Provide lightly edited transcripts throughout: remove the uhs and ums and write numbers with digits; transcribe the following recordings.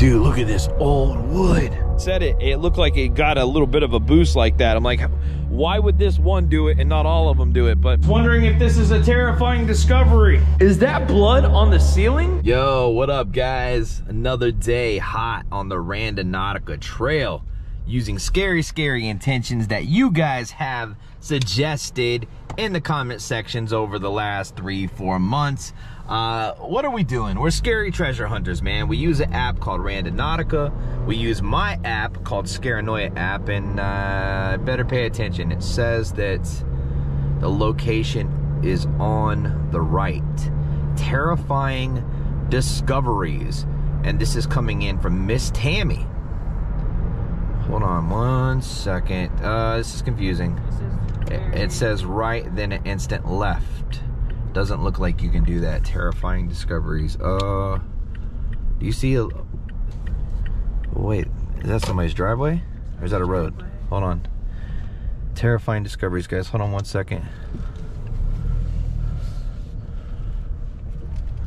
Dude, look at this old wood. Said it looked like it got a little bit of a boost like that. I'm like, why would this one do it and not all of them do it? But wondering if this is a terrifying discovery. Is that blood on the ceiling? Yo, what up guys? Another day hot on the Randonautica trail, using scary intentions that you guys have suggested in the comment sections over the last 3-4 months. What are we doing? We're scary treasure hunters, man. We use an app called Randonautica. We use my app called Scaranoia app, and better pay attention. It says that the location is on the right. Terrifying discoveries. And this is coming in from Miss Tammy. Hold on one second. This is confusing. It says right, then an instant left. Doesn't look like you can do that. Terrifying discoveries. Do you see a... Wait, is that somebody's driveway? Or is that a road? Hold on. Terrifying discoveries, guys. Hold on one second.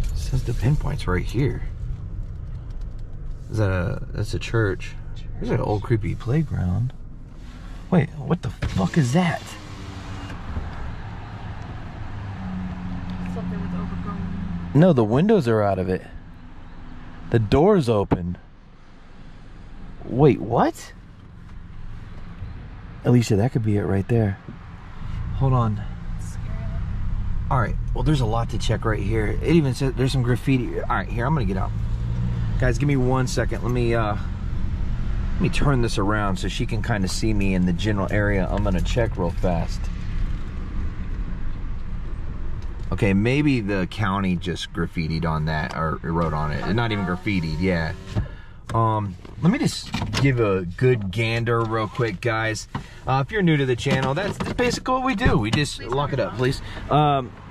It says the pinpoint's right here. Is that a... That's a church. There's an old creepy playground. Wait, what the fuck is that? Something with overgrown. No, the windows are out of it. The door's open. Wait, what? Alicia, that could be it right there. Hold on. Alright, well there's a lot to check right here. It even says there's some graffiti. Alright, here, I'm gonna get out. Guys, give me one second. Let me turn this around so she can kind of see me in the general area. I'm gonna check real fast. Okay, maybe the county just graffitied on that, or wrote on it. Not even graffitied, yeah. Let me just give a good gander real quick, guys. If you're new to the channel, that's basically what we do. We just lock it up, please.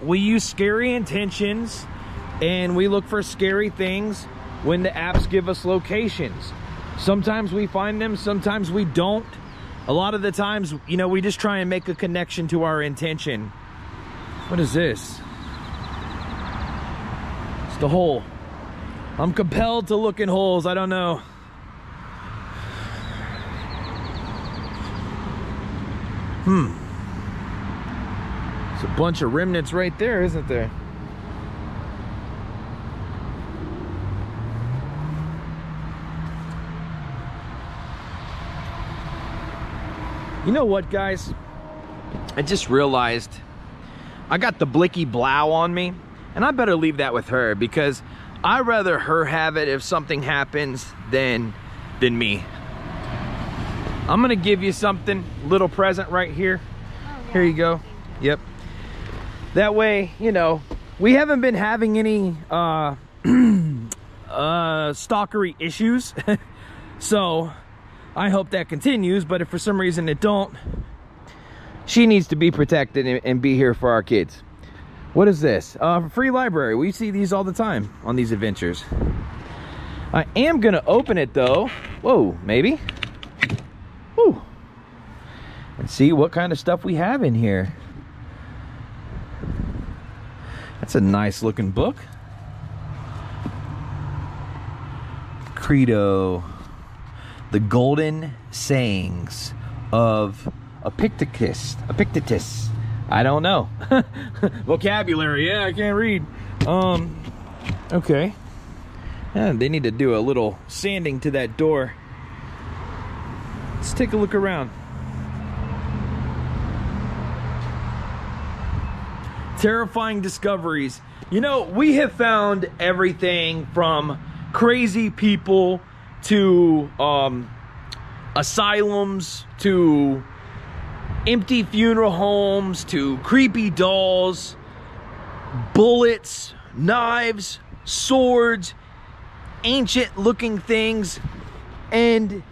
We use scary intentions, and we look for scary things when the apps give us locations. Sometimes we find them, sometimes we don't. A lot of the times, you know, we just try and make a connection to our intention. What is this? It's the hole. I'm compelled to look in holes, I don't know. It's a bunch of remnants right there, isn't there? You know what, guys? I just realized I got the blicky blow on me, and I better leave that with her, because I'd rather her have it if something happens than me. I'm gonna give you something, little present right here. Oh, yeah. Here you go. You. Yep. That way, you know, we haven't been having any stalkery issues, so I hope that continues, but if for some reason it don't, she needs to be protected and be here for our kids. What is this? Free library. We see these all the time on these adventures. I am gonna open it though. Whoa, maybe. Woo. And see what kind of stuff we have in here. That's a nice looking book. Credo. The Golden Sayings of Epictetus. Epictetus. I don't know. Vocabulary. Yeah, I can't read. Okay. Yeah, they need to do a little sanding to that door. Let's take a look around. Terrifying discoveries. You know, we have found everything from crazy people to asylums, to empty funeral homes, to creepy dolls, bullets, knives, swords, ancient looking things. And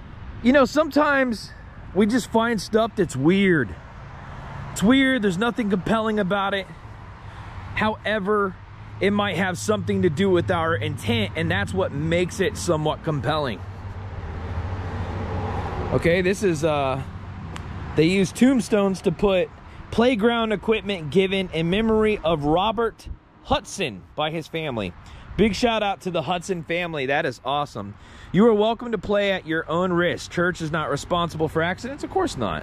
you know, sometimes we just find stuff that's weird. It's weird, there's nothing compelling about it. However, it might have something to do with our intent, and that's what makes it somewhat compelling. Okay, this is, they use tombstones to put playground equipment given in memory of Robert Hudson by his family. Big shout out to the Hudson family. That is awesome. You are welcome to play at your own risk. Church is not responsible for accidents. Of course not.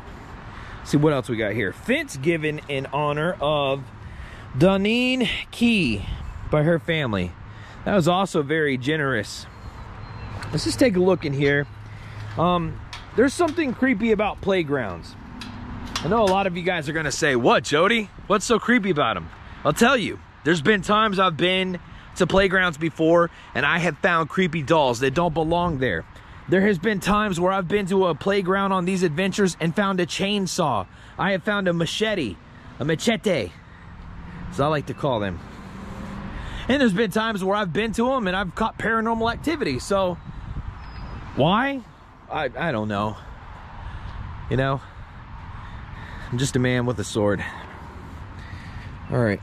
Let's see what else we got here. Fence given in honor of Doneen Key by her family. That was also very generous. Let's just take a look in here. There's something creepy about playgrounds. I know a lot of you guys are going to say, what, Jody? What's so creepy about them? I'll tell you. There's been times I've been to playgrounds before and I have found creepy dolls that don't belong there. There has been times where I've been to a playground on these adventures and found a chainsaw. I have found a machete, as I like to call them. And there's been times where I've been to them and I've caught paranormal activity. So why? I don't know. You know? I'm just a man with a sword. All right.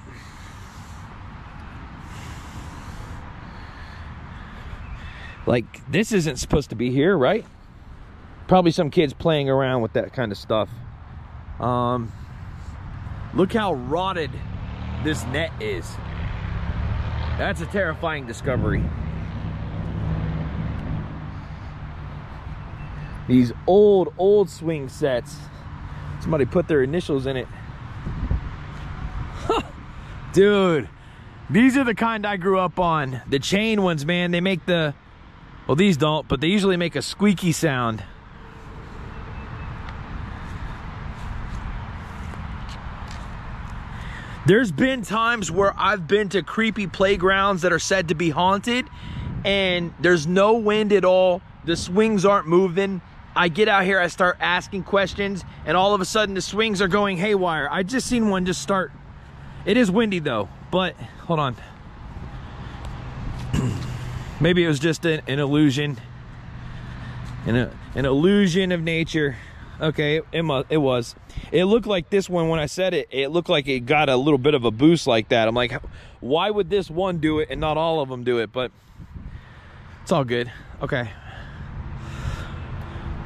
Like, this isn't supposed to be here, right? Probably some kids playing around with that kind of stuff. Look how rotted this net is. That's a terrifying discovery. These old swing sets. Somebody put their initials in it. Dude, these are the kind I grew up on. The chain ones, man, they make the... Well, these don't, but they usually make a squeaky sound. There's been times where I've been to creepy playgrounds that are said to be haunted, and there's no wind at all. The swings aren't moving. I get out here, I start asking questions, and all of a sudden the swings are going haywire. I just seen one just start. It is windy though, but hold on. Maybe it was just an illusion. An illusion of nature. Okay, it was. It looked like this one when I said it, it looked like it got a little bit of a boost like that. I'm like, why would this one do it and not all of them do it? But it's all good. Okay.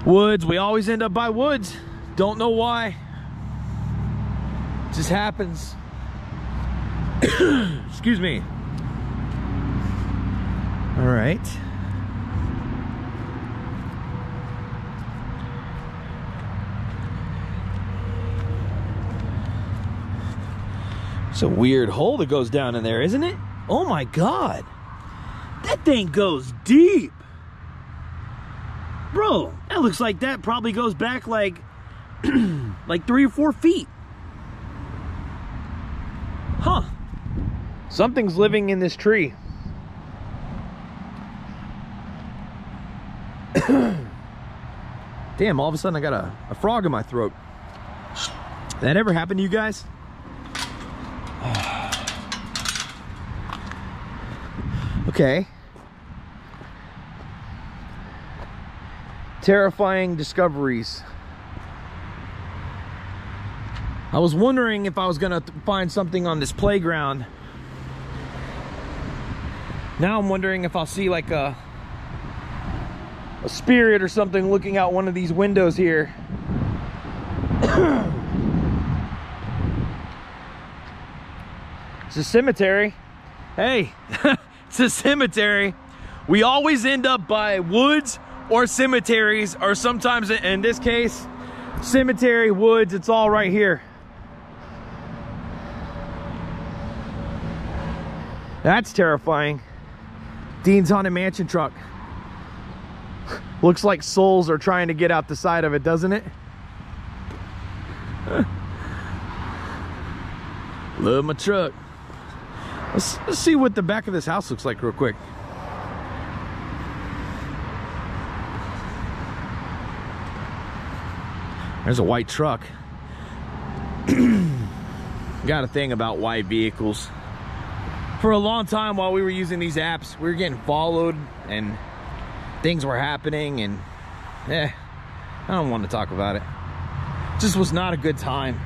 Woods, we always end up by woods. Don't know why. It just happens. Excuse me. All right. It's a weird hole that goes down in there, isn't it? Oh my God. That thing goes deep. Bro, that looks like that probably goes back like like 3 or 4 feet. Huh. Something's living in this tree. Damn, all of a sudden I got a frog in my throat. That ever happened to you guys? Okay. Terrifying discoveries. I was wondering if I was gonna find something on this playground. Now I'm wondering if I'll see like a spirit or something looking out one of these windows here. It's a cemetery. Hey, it's a cemetery. We always end up by woods or cemeteries, or sometimes in this case, cemetery, woods, it's all right here. That's terrifying. Dean's Haunted Mansion truck. Looks like souls are trying to get out the side of it, doesn't it? Love my truck. Let's see what the back of this house looks like real quick. There's a white truck. Got a thing about white vehicles. For a long time while we were using these apps, we were getting followed and things were happening, and I don't want to talk about it. Just was not a good time.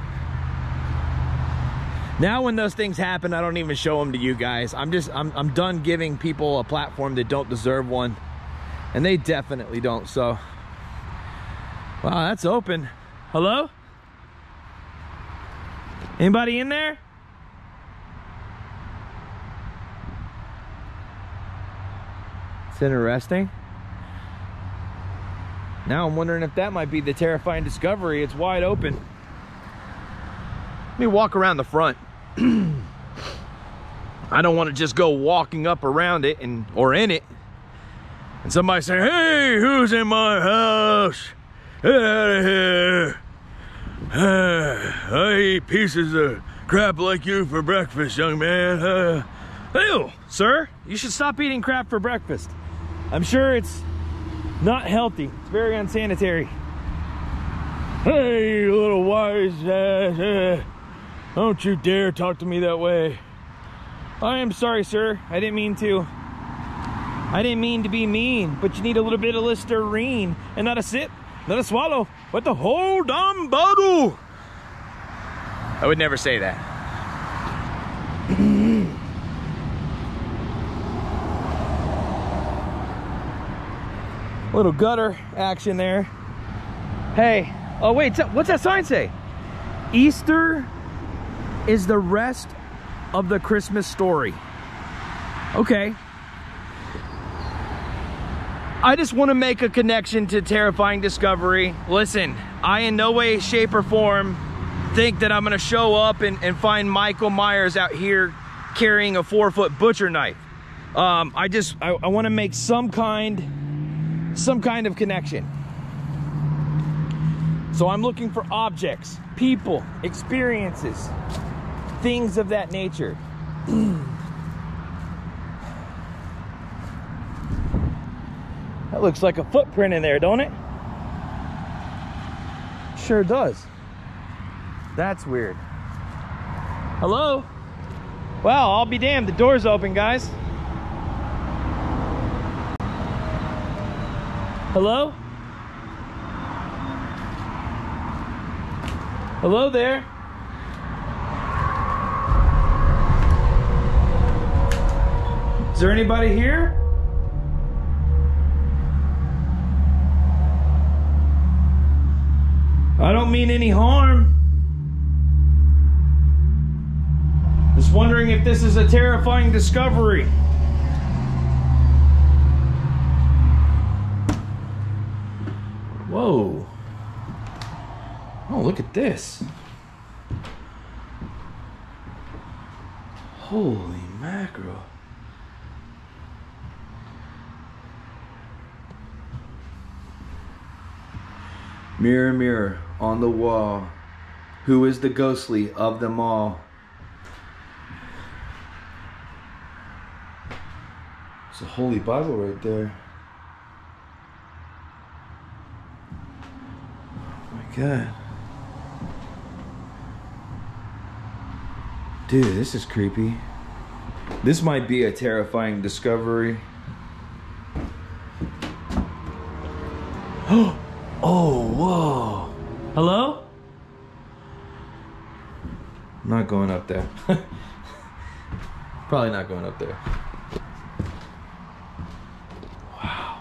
Now when those things happen, I don't even show them to you guys. I'm done giving people a platform that don't deserve one, and they definitely don't. So wow, that's open. Hello? Anybody in there? That's interesting. Now I'm wondering if that might be the terrifying discovery. It's wide open. Let me walk around the front. I don't want to just go walking up around it and or in it and somebody say, hey, who's in my house? Get out of here. I eat pieces of crap like you for breakfast, young man. Ew, sir, you should stop eating crap for breakfast. I'm sure it's not healthy. It's very unsanitary. Hey, you little wise ass. Don't you dare talk to me that way. I am sorry, sir. I didn't mean to. I didn't mean to be mean, but you need a little bit of Listerine and not a sip, not a swallow, but the whole damn bottle. I would never say that. Little gutter action there. Hey, oh wait, what's that sign say? Easter is the rest of the Christmas story. Okay. I just want to make a connection to terrifying discovery. Listen, I in no way, shape, or form think that I'm going to show up and find Michael Myers out here carrying a 4-foot butcher knife. I want to make some kind of connection. So I'm looking for objects, people, experiences, things of that nature. That looks like a footprint in there, don't it? Sure does. That's weird. Hello? Well, I'll be damned, the door's open, guys. Hello? Hello there? Is there anybody here? I don't mean any harm. Just wondering if this is a terrifying discovery. Whoa. Oh, look at this. Holy mackerel. Mirror, mirror on the wall, who is the ghostly of them all? It's a holy Bible right there. God. Dude, this is creepy. This might be a terrifying discovery. Oh, whoa. Hello? I'm not going up there. Probably not going up there. Wow.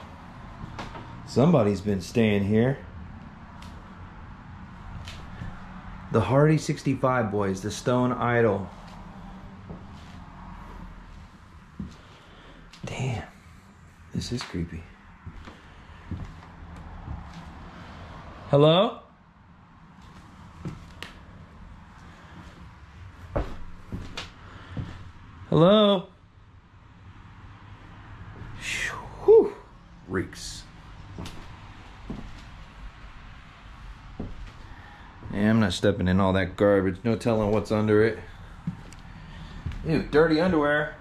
Somebody's been staying here. The Hardy 65 Boys, the Stone Idol. Damn, this is creepy. Hello? Hello? Whew, reeks. Yeah, I'm not stepping in all that garbage. No telling what's under it. Ew, dirty underwear.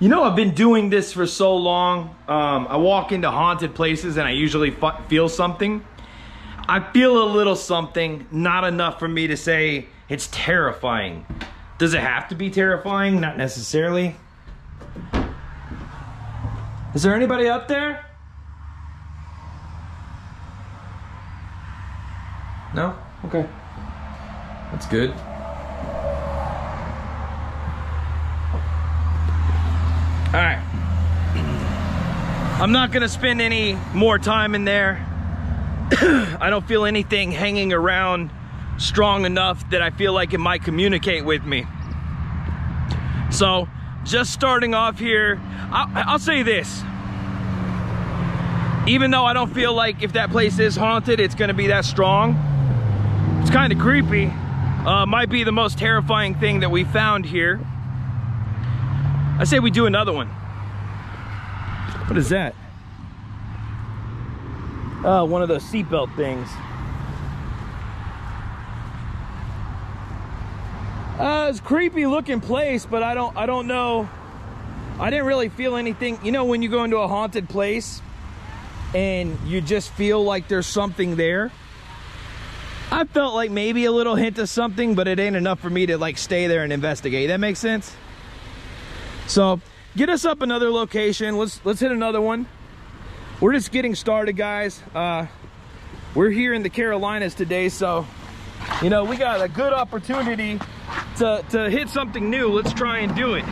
You know, I've been doing this for so long. I walk into haunted places and I usually feel something. I feel a little something, not enough for me to say it's terrifying. Does it have to be terrifying? Not necessarily. Is there anybody up there? No? Okay. That's good. All right. I'm not gonna spend any more time in there. I don't feel anything hanging around strong enough that I feel like it might communicate with me. So just starting off here, I'll say this. Even though I don't feel like if that place is haunted, it's gonna be that strong. It's kind of creepy. Might be the most terrifying thing that we found here. I say we do another one. What is that? Oh, one of those seatbelt things. It's a creepy looking place, but I don't know. I didn't really feel anything. You know, when you go into a haunted place and you just feel like there's something there. I felt like maybe a little hint of something, but it ain't enough for me to like stay there and investigate. That makes sense? So get us up another location. Let's hit another one. We're just getting started, guys. We're here in the Carolinas today, so you know, we got a good opportunity to hit something new. Let's try and do it.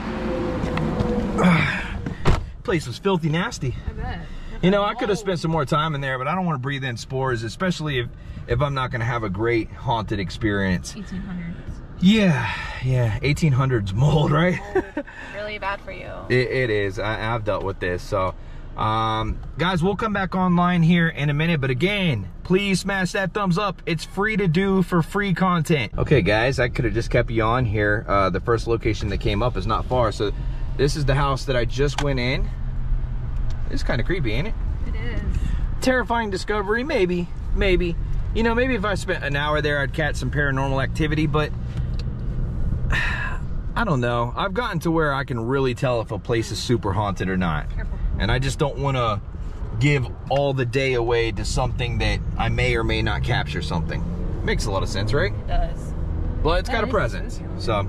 Place was filthy nasty. I bet. You know, I could have spent some more time in there, but I don't want to breathe in spores, especially if I'm not going to have a great haunted experience. 1800s. Yeah, 1800s mold, right? Mold. Really bad for you. It is. I've dealt with this, so. Guys, we'll come back online here in a minute, but again, please smash that thumbs up. It's free to do for free content. Okay, guys, I could have just kept you on here. The first location that came up is not far, so this is the house that I just went in. It's kind of creepy, ain't it? It is. Terrifying discovery, maybe. You know, maybe if I spent an hour there, I'd catch some paranormal activity, but I don't know. I've gotten to where I can really tell if a place is super haunted or not. Careful. And I just don't want to give all the day away to something that I may or may not capture something. Makes a lot of sense, right? It does. Well, it's got a presence. So,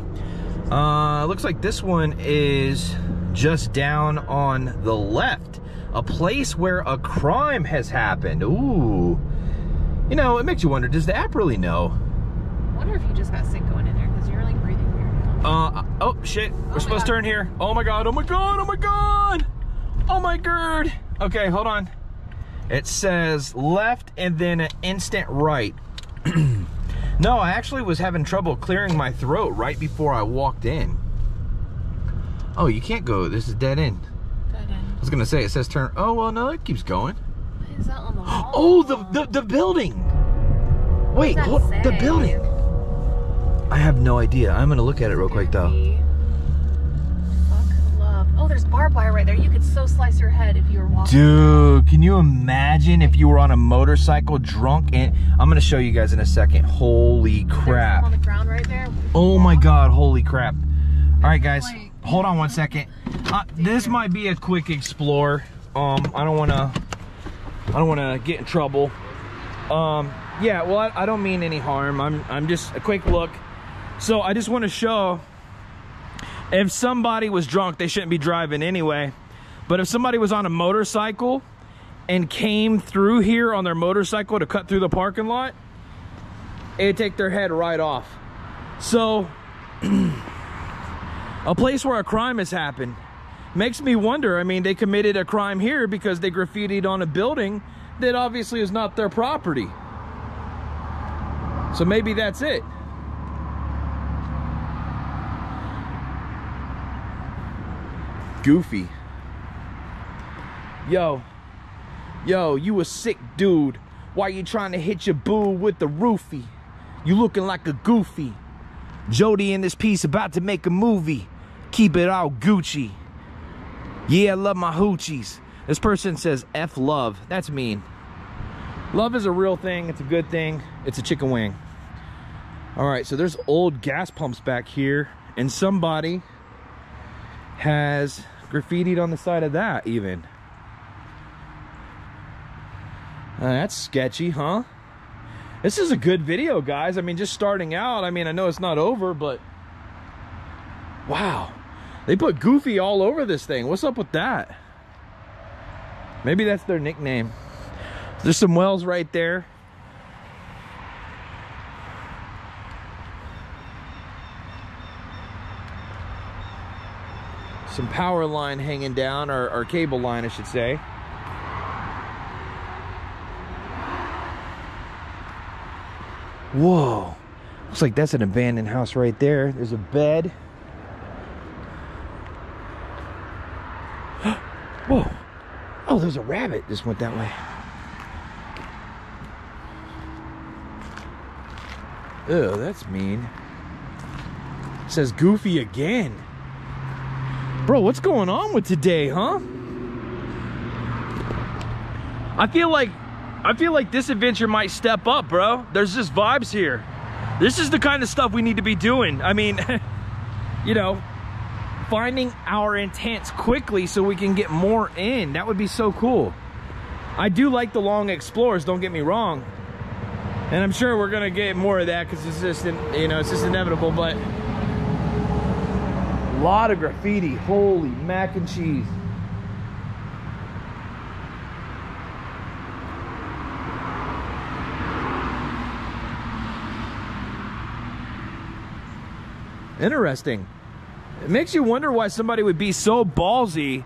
looks like this one is just down on the left. A place where a crime has happened. Ooh. You know, it makes you wonder, does the app really know? I wonder if you just got sick going in there because you're like breathing weird. Oh, shit. We're supposed to turn here. Oh, my God. Oh, my God. Oh, my God. Oh my God. Okay, hold on. It says left and then an instant right. No, I actually was having trouble clearing my throat right before I walked in. Oh, you can't go. This is dead end. Dead end. I was going to say, it says turn. Oh, well, no, it keeps going. What is that on the wall? Oh, the building. Wait, what does that say? The building. I have no idea. I'm going to look at it real quick, though. Oh, there's barbed wire right there. You could so slice your head if you were walking. Dude, can you imagine if you were on a motorcycle drunk? And I'm going to show you guys in a second. Holy crap. On the ground right there. Oh my God, holy crap. All right, guys, hold on one second. This might be a quick explore. I don't want to get in trouble. Yeah, well, I don't mean any harm. I'm just a quick look. So I just want to show. If somebody was drunk, they shouldn't be driving anyway. But if somebody was on a motorcycle and came through here on their motorcycle to cut through the parking lot, it'd take their head right off. So, a place where a crime has happened. Makes me wonder, I mean, they committed a crime here because they graffitied on a building that obviously is not their property. So maybe that's it. Goofy. Yo, you a sick dude. Why you trying to hit your boo with the roofie? You looking like a goofy. Jody in this piece about to make a movie. Keep it all Gucci. Yeah, I love my hoochies. This person says F love. That's mean. Love is a real thing. It's a good thing. It's a chicken wing. All right, so there's old gas pumps back here. And somebody has graffitied on the side of that even. That's sketchy, huh? This is a good video, guys. I mean, just starting out. I mean, I know it's not over, but wow. They put Goofy all over this thing. What's up with that? Maybe that's their nickname. There's some wells right there. Some power line hanging down, or cable line, I should say. Whoa. Looks like that's an abandoned house right there. There's a bed. Whoa. Oh, there's a rabbit. Just went that way. Ew, that's mean. It says Goofy again. Bro, what's going on with today, huh? I feel like this adventure might step up, bro. There's just vibes here. This is the kind of stuff we need to be doing. I mean, you know, finding our intents quickly so we can get more in. That would be so cool. I do like the long explores, don't get me wrong. And I'm sure we're gonna get more of that because it's just, you know, it's just inevitable, but. A lot of graffiti, holy mac and cheese. Interesting. It makes you wonder why somebody would be so ballsy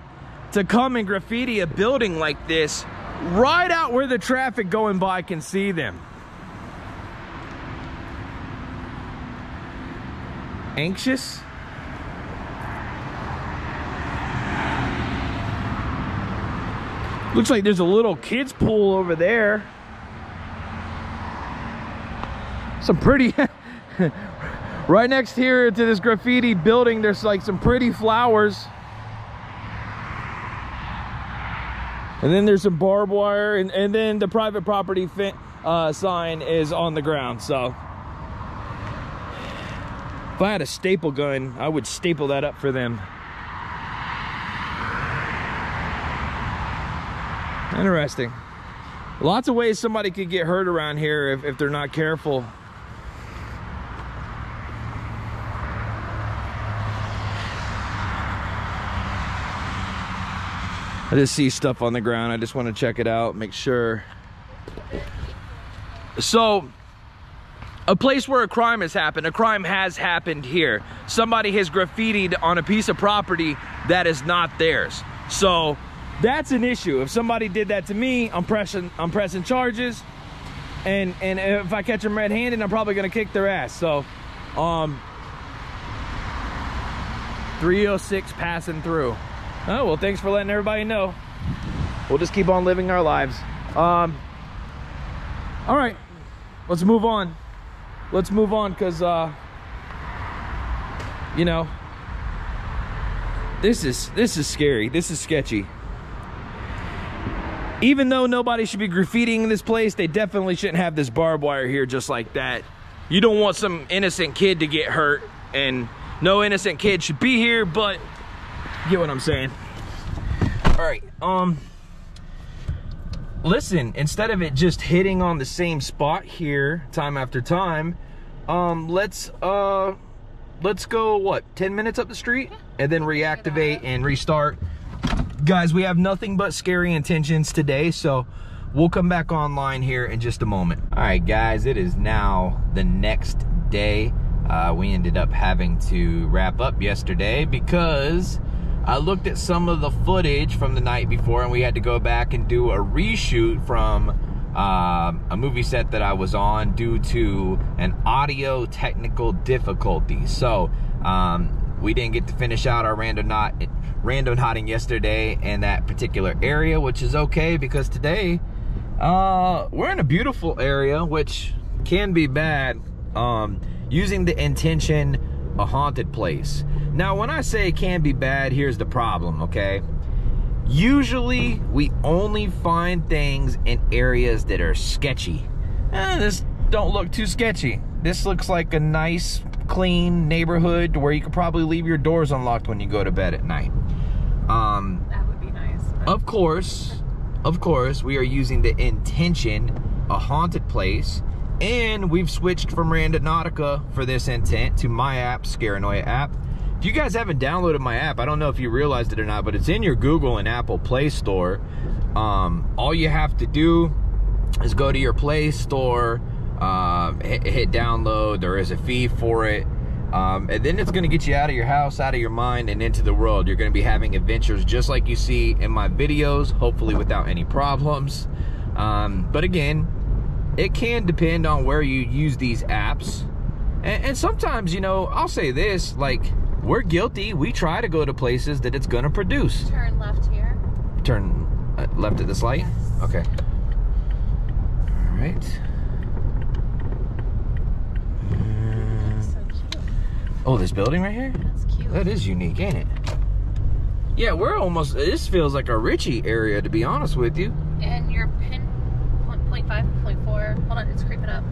to come and graffiti a building like this right out where the traffic going by can see them. Anxious? Looks like there's a little kids pool over there. Some pretty right next here to this graffiti building, there's like some pretty flowers. And then there's some barbed wire, and then the private property sign is on the ground. So if I had a staple gun, I would staple that up for them. Interesting. Lots of ways somebody could get hurt around here if they're not careful. I just see stuff on the ground. I just want to check it out, make sure. So, a place where a crime has happened. A crime has happened here. Somebody has graffitied on a piece of property that is not theirs. So that's an issue. If somebody did that to me, I'm pressing charges, and if I catch them red-handed, I'm probably gonna kick their ass. So 306 passing through. Oh well, thanks for letting everybody know. We'll just keep on living our lives. All right, let's move on. Let's move on, because, you know, this is scary. This is sketchy. Even though nobody should be graffitiing this place, they definitely shouldn't have this barbed wire here just like that. You don't want some innocent kid to get hurt, and no innocent kid should be here, but you get what I'm saying. All right, listen, instead of it just hitting on the same spot here time after time, let's go, what, 10 minutes up the street? And then reactivate and restart. Guys, we have nothing but scary intentions today, so we'll come back online here in just a moment. All right, guys, it is now the next day. We ended up having to wrap up yesterday because I looked at some of the footage from the night before, and we had to go back and do a reshoot from a movie set that I was on due to an audio technical difficulty. So we didn't get to finish out our randonauting yesterday in that particular area, which is okay because today we're in a beautiful area, which can be bad, using the intention a haunted place. Now, when I say it can be bad, here's the problem, okay? Usually, we only find things in areas that are sketchy. This don't look too sketchy. This looks like a nice, clean neighborhood where you could probably leave your doors unlocked when you go to bed at night. That would be nice. Of course, we are using the intention, a haunted place, and we've switched from Randonautica for this intent to my app, Scaranoia app. If you guys haven't downloaded my app, I don't know if you realized it or not, but it's in your Google and Apple Play Store. All you have to do is go to your Play Store, hit download. There is a fee for it, and then it's going to get you out of your house, out of your mind, and into the world. You're going to be having adventures just like you see in my videos, hopefully without any problems. But again, it can depend on where you use these apps. And sometimes, you know, I'll say this, like, we're guilty. We try to go to places that it's going to produce. Turn left here. Turn left at this light? Yes. Okay. All right. That's so cute. Oh, this building right here? That's cute. That is unique, ain't it? Yeah, we're almost, this feels like a Ritchie area, to be honest with you. And your pin, 0.5, 0.4, hold on, it's creeping up.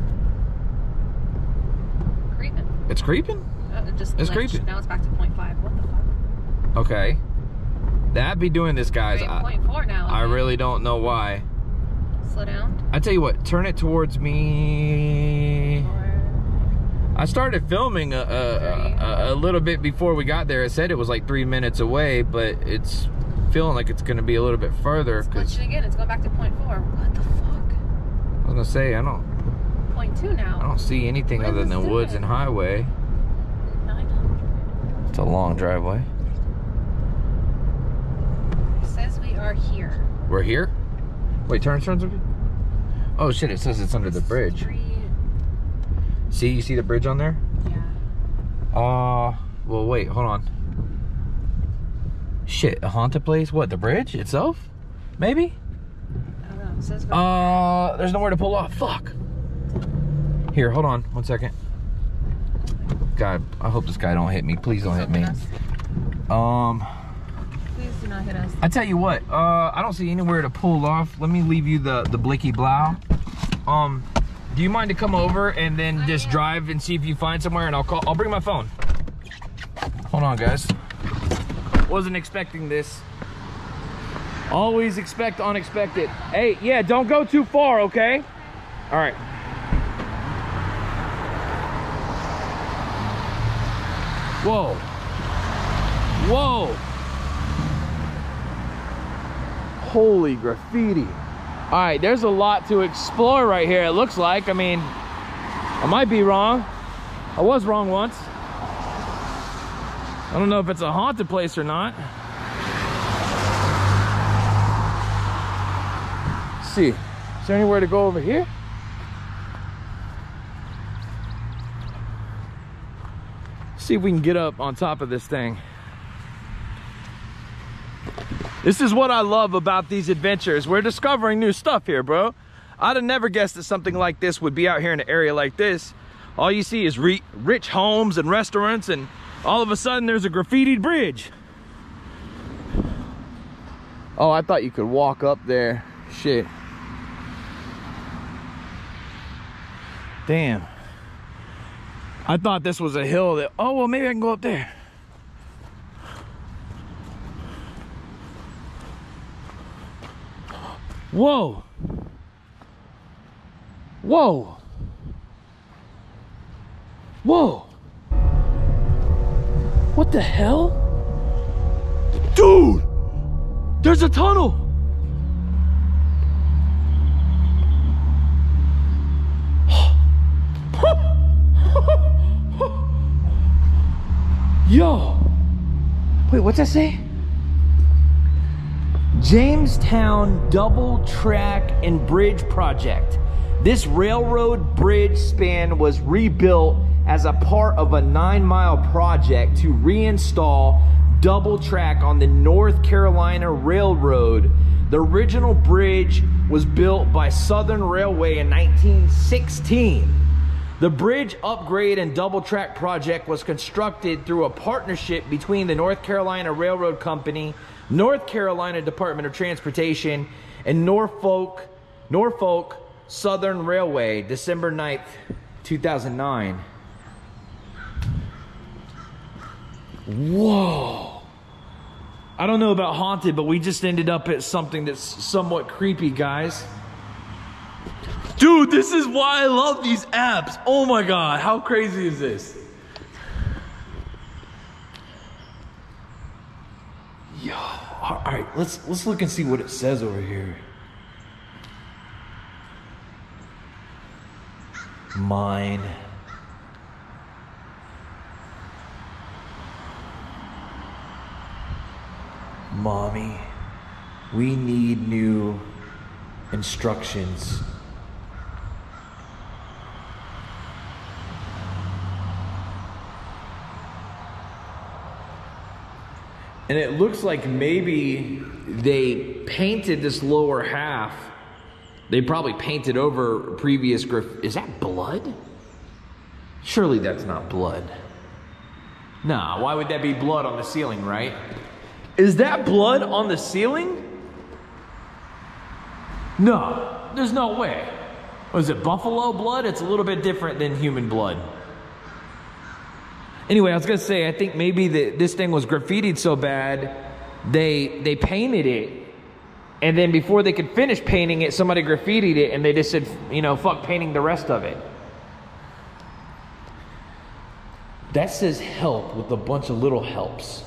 Creeping. It's creeping? It's creeping. Now it's back to 0.5, what the fuck? Okay. That'd be doing this, guys. Right, 0.4 now. I really don't know why. Slow down. I tell you what, turn it towards me. I started filming a little bit before we got there. It said it was like 3 minutes away, but it's feeling like it's going to be a little bit further. It's glitching again. It's going back to 0.4. What the fuck? I was going to say, I don't... 0.2 now. I don't see anything what other than woods and highway. 900. It's a long driveway. It says we are here. We're here? Wait, turn. Oh, shit. It says it's under the bridge. See, you see the bridge on there? Yeah. Well, wait, hold on. Shit, a haunted place? What, the bridge itself? Maybe? I don't know. It says there's nowhere to pull off. Fuck. Here, hold on. 1 second. God, I hope this guy don't hit me. Please don't hit me. Please do not hit us. I tell you what, I don't see anywhere to pull off. Let me leave you the blicky blow. Do you mind to come over and then just drive and see if you find somewhere, and I'll call. I'll bring my phone. Hold on, guys. Wasn't expecting this. Always expect unexpected. Hey, yeah, don't go too far, okay? All right. Whoa. Whoa. Holy graffiti. All right, there's a lot to explore right here, it looks like. I mean, I might be wrong. I was wrong once. I don't know if it's a haunted place or not. Let's see, is there anywhere to go over here? Let's see if we can get up on top of this thing. This is what I love about these adventures. We're discovering new stuff here, bro. I'd have never guessed that something like this would be out here in an area like this. All you see is rich homes and restaurants, and all of a sudden there's a graffitied bridge. Oh, I thought you could walk up there. Shit. Damn. I thought this was a hill that, oh, well, maybe I can go up there. Whoa. Whoa. Whoa. What the hell? Dude, there's a tunnel. Yo. Wait, what's that say? Jamestown Double Track and Bridge Project. This railroad bridge span was rebuilt as a part of a 9-mile project to reinstall double track on the North Carolina Railroad. The original bridge was built by Southern Railway in 1916. The bridge upgrade and double track project was constructed through a partnership between the North Carolina Railroad Company, North Carolina Department of Transportation, and Norfolk Southern Railway, December 9th, 2009. Whoa. I don't know about haunted, but we just ended up at something that's somewhat creepy, guys. Dude, this is why I love these apps. Oh my God, how crazy is this? Yo, all right, let's look and see what it says over here. Mine. Mommy, we need new instructions. And it looks like maybe they painted this lower half. They probably painted over previous graffiti. Is that blood? Surely that's not blood. Nah, why would that be blood on the ceiling, right? Is that blood on the ceiling? No, there's no way. Was it buffalo blood? It's a little bit different than human blood. Anyway, I was gonna say, I think maybe this thing was graffitied so bad, they painted it, and then before they could finish painting it, somebody graffitied it, and they just said, you know, fuck painting the rest of it. That says help with a bunch of little helps.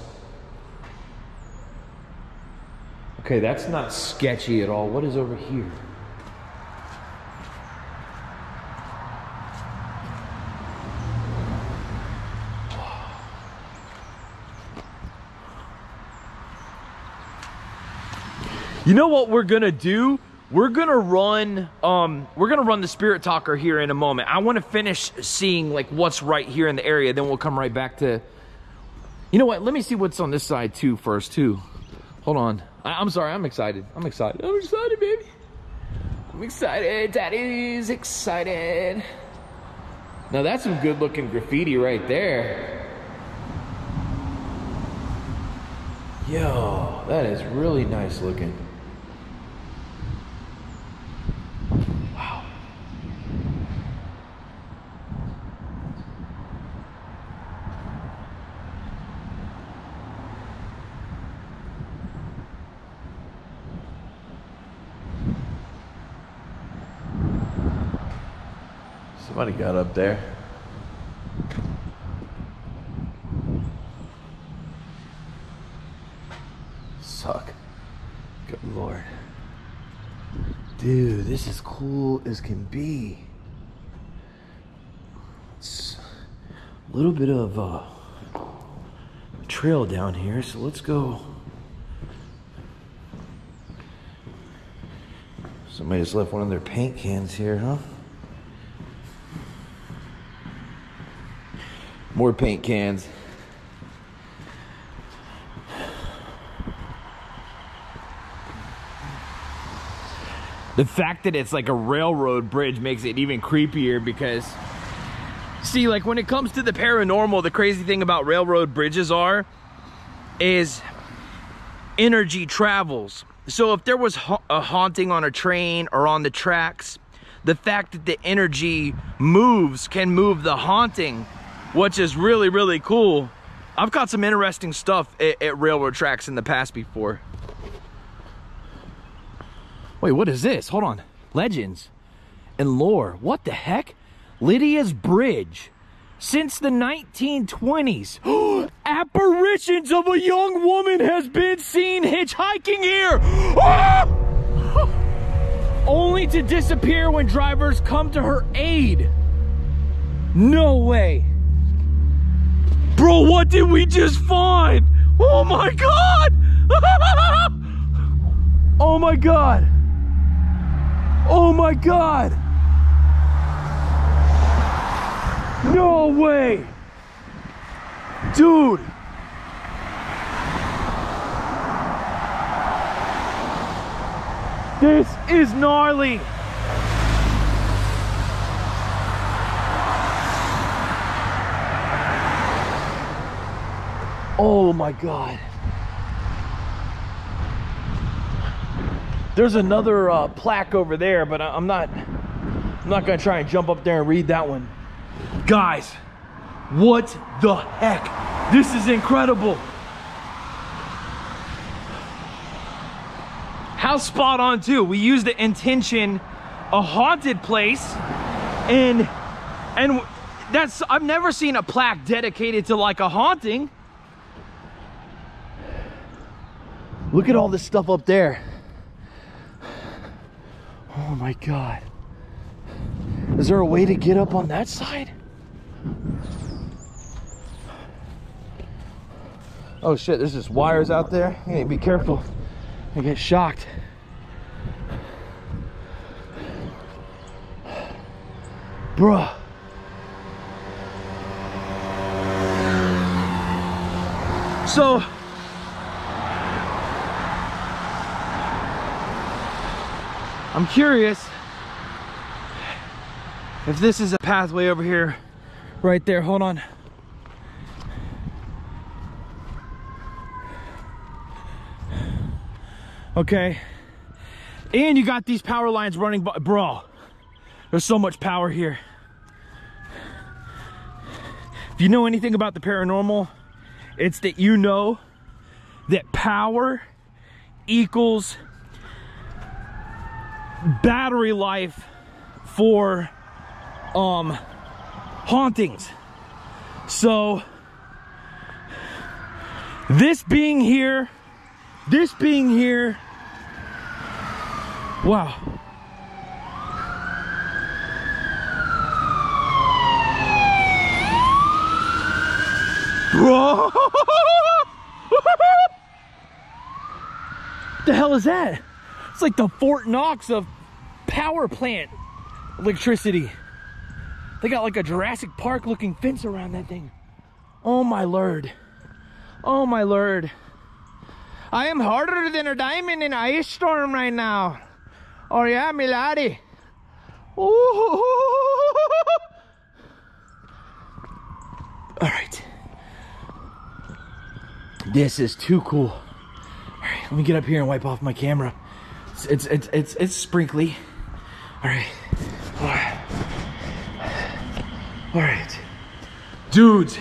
Okay, that's not sketchy at all. What is over here? You know what we're gonna do? We're gonna run the Spirit Talker here in a moment. I wanna finish seeing like what's right here in the area, then we'll come right back to, you know what, let me see what's on this side too first too. Hold on. I'm sorry, I'm excited. I'm excited. I'm excited, baby. I'm excited. Daddy's excited. Now that's some good looking graffiti right there. Yo, that is really nice looking. Somebody got up there. Suck. Good Lord. Dude, this is cool as can be. It's a little bit of a trail down here, so let's go. Somebody just left one of their paint cans here, huh? More paint cans. The fact that it's like a railroad bridge makes it even creepier because, see, like when it comes to the paranormal, the crazy thing about railroad bridges is energy travels. So if there was a haunting on a train or on the tracks, the fact that the energy moves can move the haunting, which is really, really cool. I've caught some interesting stuff at railroad tracks in the past before. Wait, what is this? Hold on. Legends and lore. What the heck? Lydia's Bridge. Since the 1920s, apparitions of a young woman has been seen hitchhiking here. Only to disappear when drivers come to her aid. No way. Bro, what did we just find? Oh my God! Oh my God! Oh my God! No way! Dude! This is gnarly! Oh my God. There's another plaque over there, but I'm not gonna try and jump up there and read that one. Guys, what the heck? This is incredible. How spot on too. We used the intention, a haunted place, and that's, I've never seen a plaque dedicated to like a haunting. Look at all this stuff up there. Oh my God. Is there a way to get up on that side? Oh shit, there's just wires out there. You need to be careful. I get shocked. Bruh. So, I'm curious if this is a pathway over here, right there. Hold on. Okay. And you got these power lines running, bro. There's so much power here. If you know anything about the paranormal, it's that you know that power equals battery life for hauntings. So this being here, wow. Bro. What the hell is that? It's like the Fort Knox of power plant electricity. They got like a Jurassic Park looking fence around that thing. Oh my lord. Oh my lord. I am harder than a diamond in an ice storm right now. Oh yeah, me laddie. Alright. This is too cool. Alright, let me get up here and wipe off my camera. It's sprinkly. Alright. Alright. Dudes.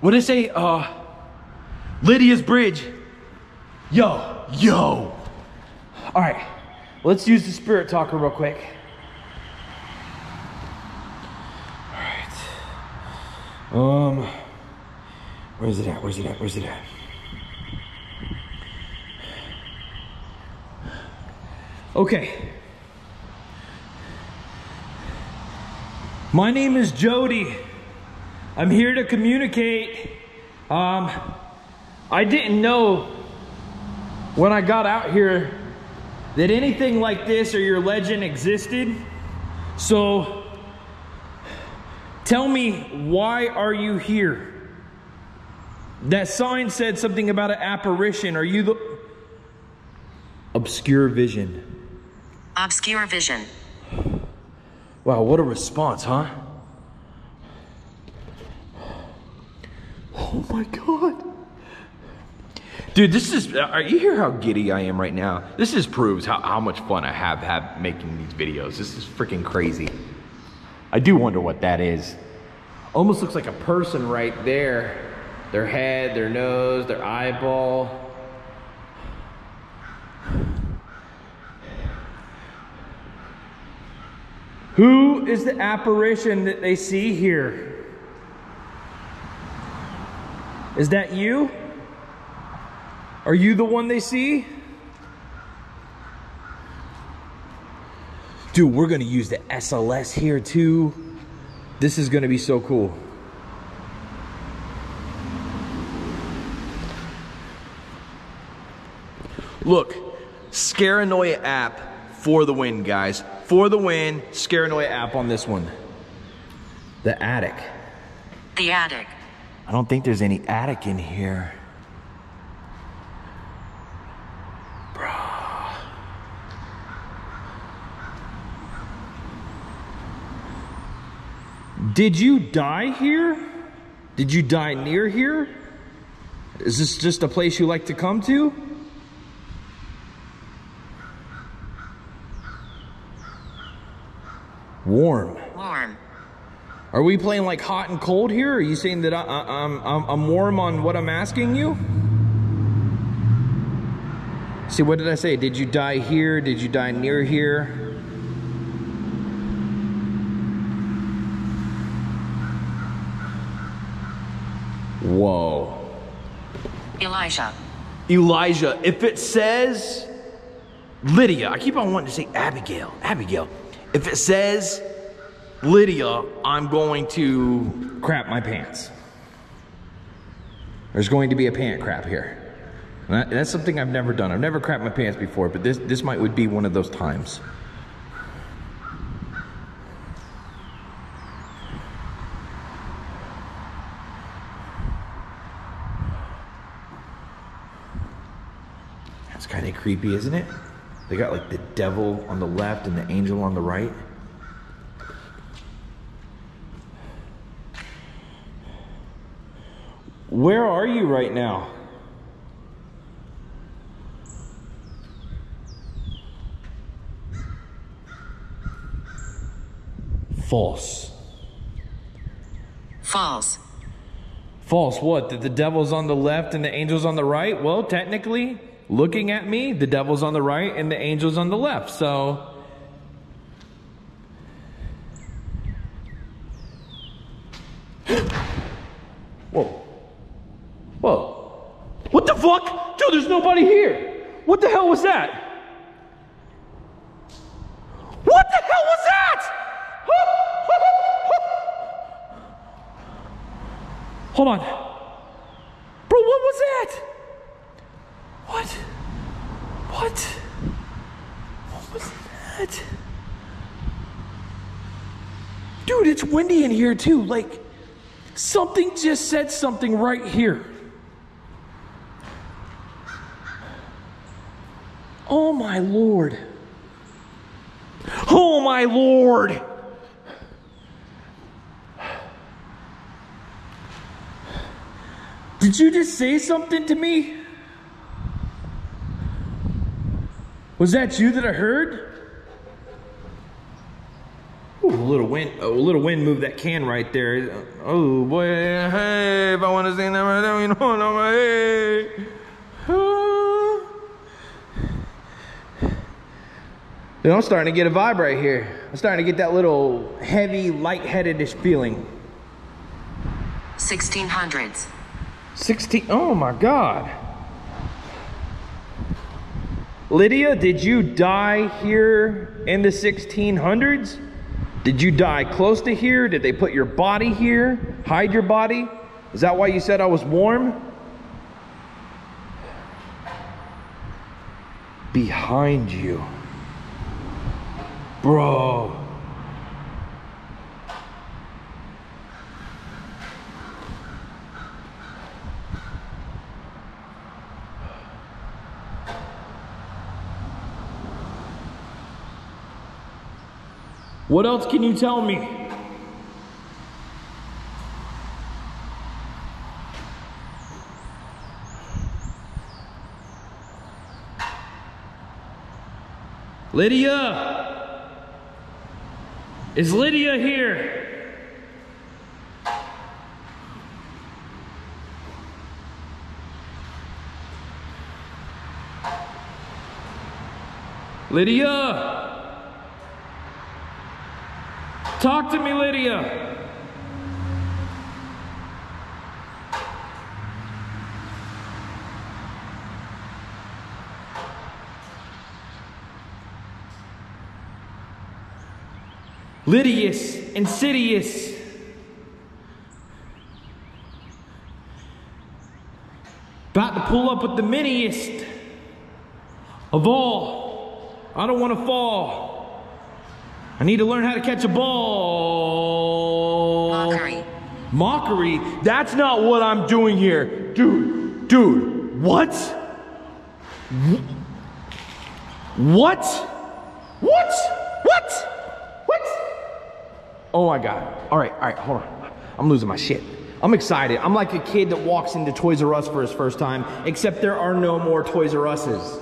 What did I say? Lydia's Bridge. Yo. Alright. Let's use the spirit talker real quick. Alright. Where's it at? Okay. My name is Jody. I'm here to communicate. I didn't know when I got out here that anything like this or your legend existed. So tell me, why are you here? That sign said something about an apparition. Are you the obscure vision? Obscure vision. Wow, what a response, huh? Oh my god. Dude, this is, you hear how giddy I am right now? This just proves how much fun I have making these videos. This is freaking crazy. I do wonder what that is. Almost looks like a person right there. Their head, their nose, their eyeball. Who is the apparition that they see here? Is that you? Are you the one they see? Dude, we're gonna use the SLS here too. This is gonna be so cool. Look, Scaranoia app for the win, guys. For the win, Scaranoia app on this one. The attic. The attic. I don't think there's any attic in here. Bro. Did you die here? Did you die near here? Is this just a place you like to come to? Warm. Are we playing like hot and cold here? Are you saying that I'm warm on what I'm asking you? See, what did I say? Did you die here? Did you die near here? Whoa. Elijah. If it says Lydia, I keep on wanting to say Abigail. If it says Lydia, I'm going to crap my pants. There's going to be a pant crap here. That's something I've never done. I've never crapped my pants before, but this might would be one of those times. That's kind of creepy, isn't it? They got like the devil on the left and the angel on the right. Where are you right now? False. False. False what? That the devil's on the left and the angel's on the right? Well, technically, looking at me, the devil's on the right and the angel's on the left, so... Whoa. Whoa. What the fuck? Dude, there's nobody here! What the hell was that? What the hell was that?! Hold on. Bro, what was that? What? What? What was that? Dude, it's windy in here too. Like, something just said something right here. Oh my Lord. Oh my Lord. Did you just say something to me? Was that you that I heard? Ooh, a little wind moved that can right there. Oh boy, hey, if I want to sing that right now, you know what I'm like, hey. Dude, I'm starting to get a vibe right here. I'm starting to get that little heavy, lightheaded-ish feeling. 1600s. 16, oh my God. Lydia, did you die here in the 1600s? Did you die close to here? Did they put your body here? Hide your body? Is that why you said I was warm? Behind you. Bro. What else can you tell me? Lydia! Is Lydia here? Lydia! Talk to me, Lydia. Lydia's insidious. About to pull up with the miniest of all. I don't want to fall. I need to learn how to catch a ball. Mockery. Mockery? That's not what I'm doing here. Dude, what? What? What? What? What? Oh my God. All right, hold on. I'm losing my shit. I'm excited. I'm like a kid that walks into Toys R Us for his first time, except there are no more Toys R Us's.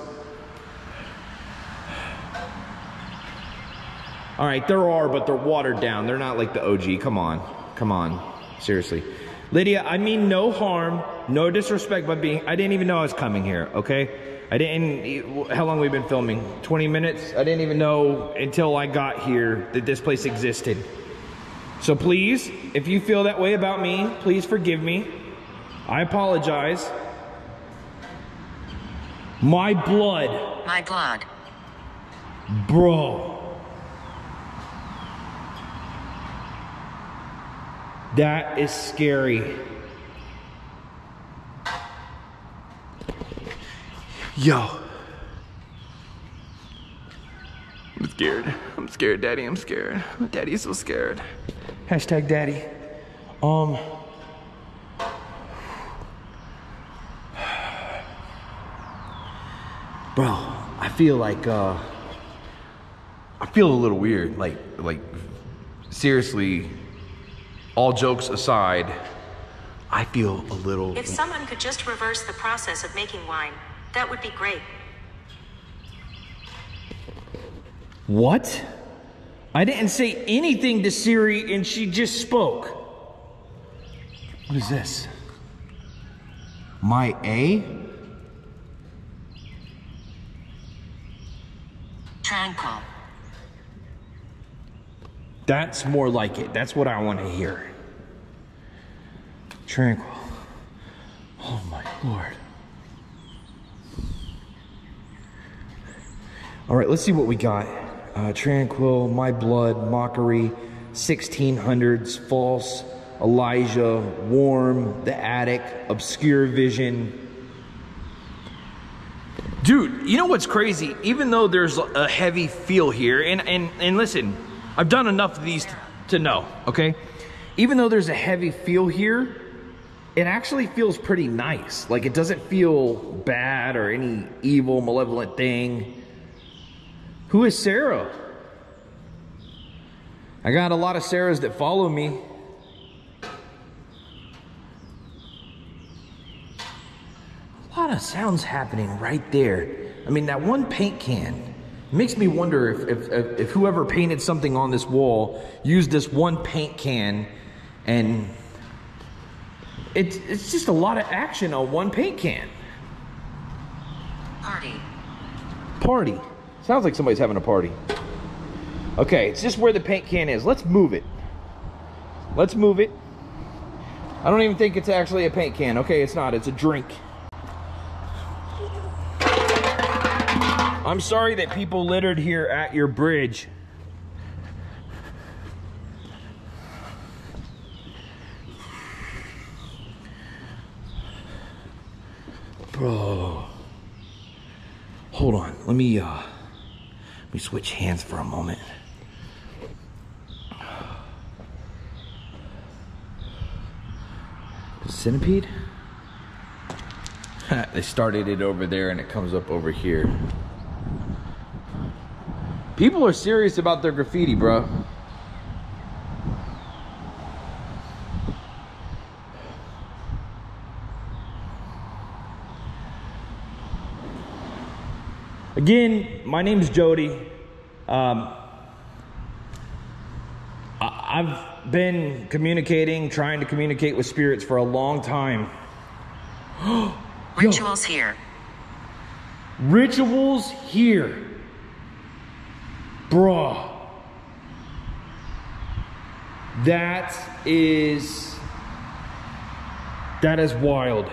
All right, there are, but they're watered down. They're not like the OG. Come on, come on, seriously. Lydia, I mean no harm, no disrespect by being, I didn't even know I was coming here, okay? I didn't, how long have we been filming? 20 minutes? I didn't even know until I got here that this place existed. So please, if you feel that way about me, please forgive me. I apologize. My blood. My blood. Bro. That is scary. Yo. I'm scared. I'm scared, Daddy. I'm scared. Daddy's so scared. Hashtag Daddy. Bro, I I feel a little weird. Like seriously, all jokes aside, I feel a little... If someone could just reverse the process of making wine, that would be great. What? I didn't say anything to Siri and she just spoke. What is this? My A? Tranquil. That's more like it. That's what I want to hear. Tranquil. Oh my Lord. All right, let's see what we got. Tranquil, My Blood, Mockery, 1600s, False, Elijah, Warm, The Attic, Obscure Vision. Dude, you know what's crazy? Even though there's a heavy feel here, and listen, I've done enough of these to know, okay? Even though there's a heavy feel here, it actually feels pretty nice. Like, it doesn't feel bad or any evil, malevolent thing. Who is Sarah? I got a lot of Sarahs that follow me. A lot of sounds happening right there. I mean, that one paint can makes me wonder if whoever painted something on this wall used this one paint can, and it's just a lot of action on one paint can. Party. Party. Sounds like somebody's having a party. Okay, it's just where the paint can is. Let's move it. Let's move it. I don't even think it's actually a paint can. Okay, it's not. It's a drink. I'm sorry that people littered here at your bridge. Bro. Hold on. Let me switch hands for a moment. The centipede? They started it over there and it comes up over here. People are serious about their graffiti, bro. Again, my name's Jody. I've been trying to communicate with spirits for a long time. Rituals here. Rituals here. Bruh. That is wild.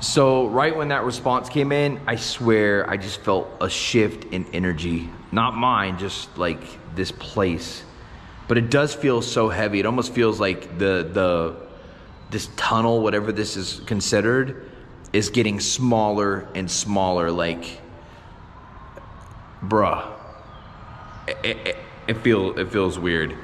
So right when that response came in, I swear I just felt a shift in energy. Not mine, just like this place. But it does feel so heavy. It almost feels like this tunnel, whatever this is considered, is getting smaller and smaller. Like, bruh, it feels weird.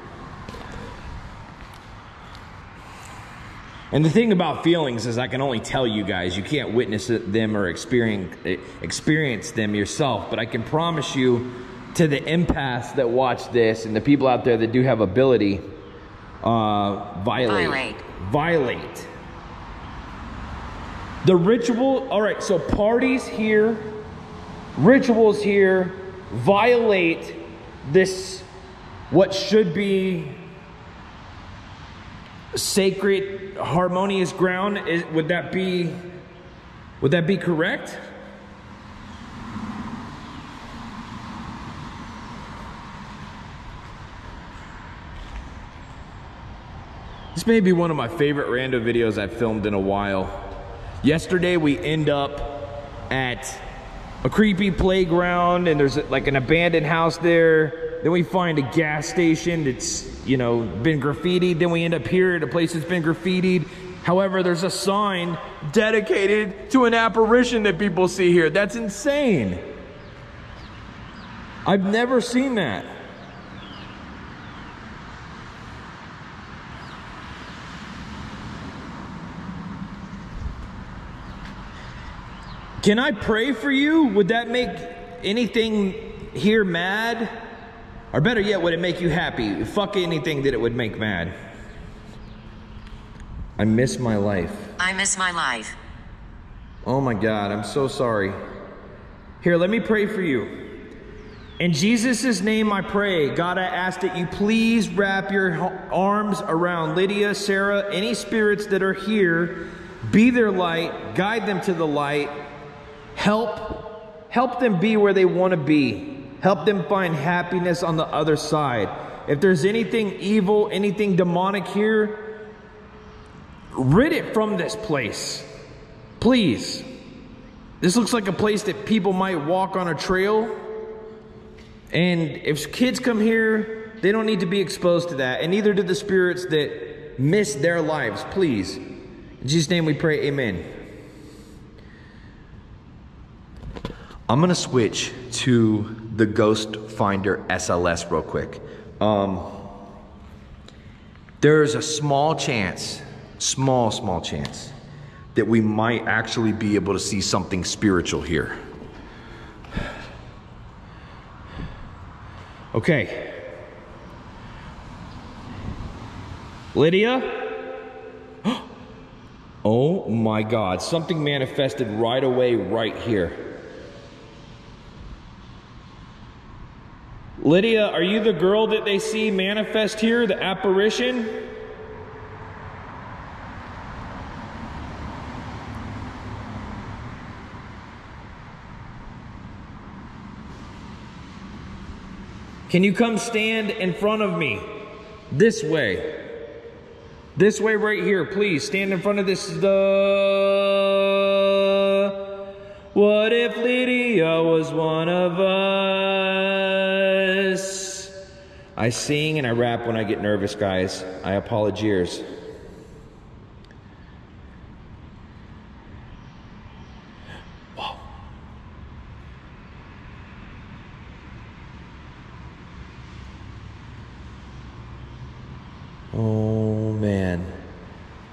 And the thing about feelings is I can only tell you guys. You can't witness them or experience them yourself. But I can promise you, to the empaths that watch this and the people out there that do have ability, violate. The ritual, all right, so parties here, rituals here, violate this, what should be sacred, harmonious ground. Would that be correct? This may be one of my favorite rando videos I've filmed in a while. Yesterday we end up at a creepy playground and there's like an abandoned house there. Then we find a gas station that's, you know, been graffitied. Then we end up here at a place that's been graffitied. However, there's a sign dedicated to an apparition that people see here. That's insane. I've never seen that. Can I pray for you? Would that make anything here mad? Or better yet, would it make you happy? Fuck anything that it would make mad. I miss my life. I miss my life. Oh my God, I'm so sorry. Here, let me pray for you. In Jesus' name I pray, God, I ask that you please wrap your arms around Lydia, Sarah, any spirits that are here. Be their light, guide them to the light, help them be where they want to be. Help them find happiness on the other side. If there's anything evil, anything demonic here, rid it from this place, please. This looks like a place that people might walk on a trail. And if kids come here, they don't need to be exposed to that, and neither do the spirits that miss their lives, please. In Jesus' name we pray, amen. I'm going to switch to the Ghost Finder SLS real quick. There's a small chance, small chance, that we might actually be able to see something spiritual here. Okay. Lydia? Oh my God, something manifested right away right here. Lydia, are you the girl that they see manifest here, the apparition? Can you come stand in front of me? This way. This way right here, please. Stand in front of this. What if Lydia was one of us? I sing and I rap when I get nervous, guys. I apologize. Whoa. Oh, man.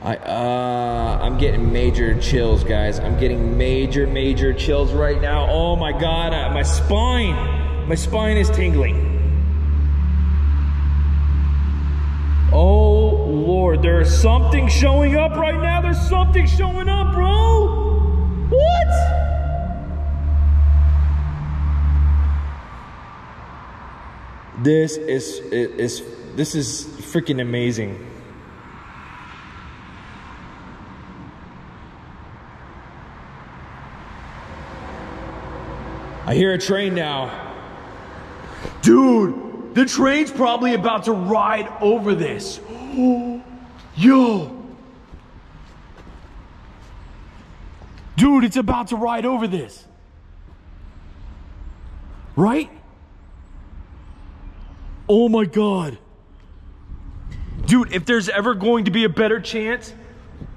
I'm getting major chills, guys. I'm getting major chills right now. Oh my God, my spine is tingling. Oh Lord, there's something showing up right now. There's something showing up, bro. What? This is freaking amazing. I hear a train now. Dude, the train's probably about to ride over this. Yo. Dude, it's about to ride over this. Right? Oh my God. Dude, if there's ever going to be a better chance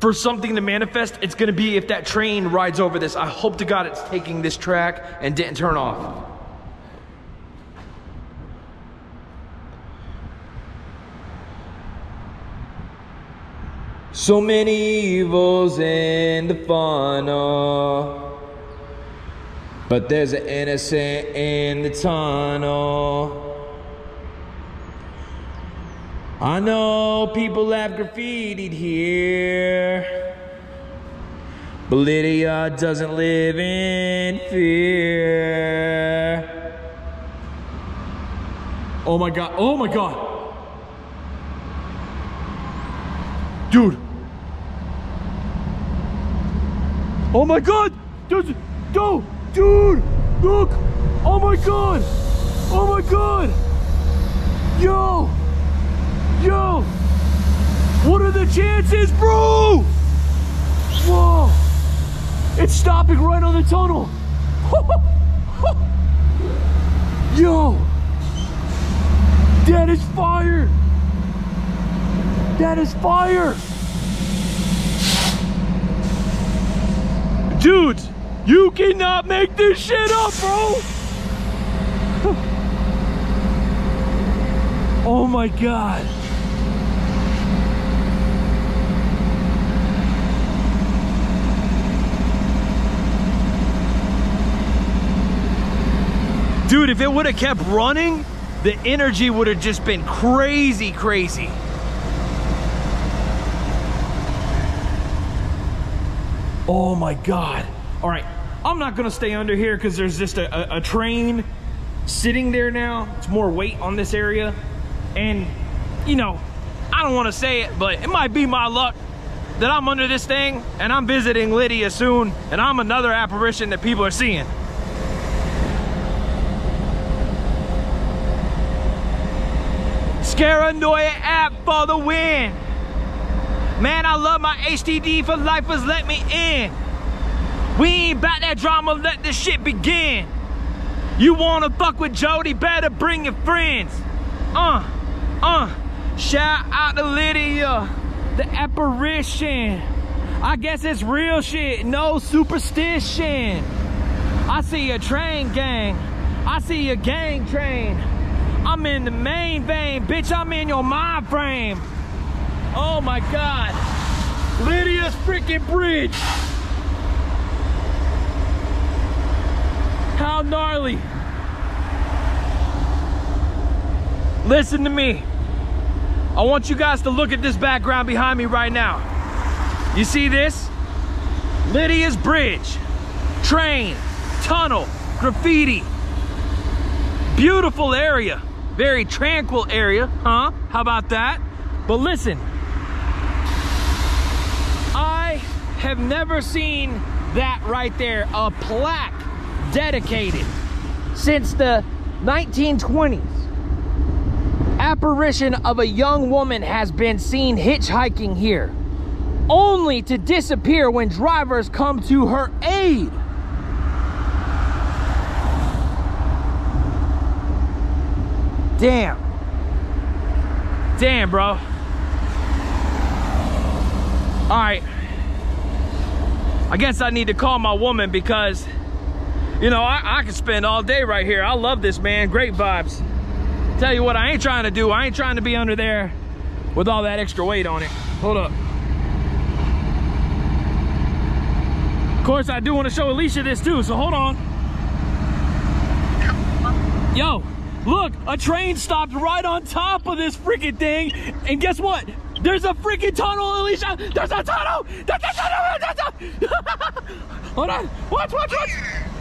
for something to manifest, it's gonna be if that train rides over this. I hope to God it's taking this track and didn't turn off. So many evils in the funnel, but there's an innocent in the tunnel. I know people have graffitied here, but Lydia doesn't live in fear. Oh my God, oh my God. Dude. Oh my God, dude, dude, look. Oh my God, oh my God. Yo. Yo, what are the chances, bro? Whoa, it's stopping right on the tunnel. Yo, that is fire. That is fire. Dudes, you cannot make this shit up, bro. my God. Dude, if it would have kept running, the energy would have just been crazy, crazy. Oh my God. All right, I'm not gonna stay under here because there's just a train sitting there now. It's more weight on this area. And you know, I don't wanna say it, but it might be my luck that I'm under this thing and I'm visiting Lydia soon and I'm another apparition that people are seeing. Scaranoia app for the win. Man, I love my HTD for lifers, let me in. We ain't about that drama, let this shit begin. You wanna fuck with Jody, better bring your friends. Shout out to Lydia, the apparition. I guess it's real shit, no superstition. I see a train gang, I see a gang train. I'm in the main vein, bitch, I'm in your mind frame. Oh my God. Lydia's freaking bridge. How gnarly. Listen to me. I want you guys to look at this background behind me right now. You see this? Lydia's bridge, train, tunnel, graffiti. Beautiful area. Very tranquil area, huh? How about that? But listen, I have never seen that right there, a plaque dedicated since the 1920s. Apparition of a young woman has been seen hitchhiking here, only to disappear when drivers come to her aid. Damn. Damn, bro. All right. I guess I need to call my woman because, you know, I could spend all day right here. I love this, man. Great vibes. Tell you what, I ain't trying to do. I ain't trying to be under there with all that extra weight on it. Hold up. Of course, I do want to show Alicia this too, so hold on. Yo. Look, a train stopped right on top of this freaking thing, and guess what? There's a freaking tunnel, Alicia! There's a tunnel! There's a tunnel! There's a... Hold on! Watch, watch, watch!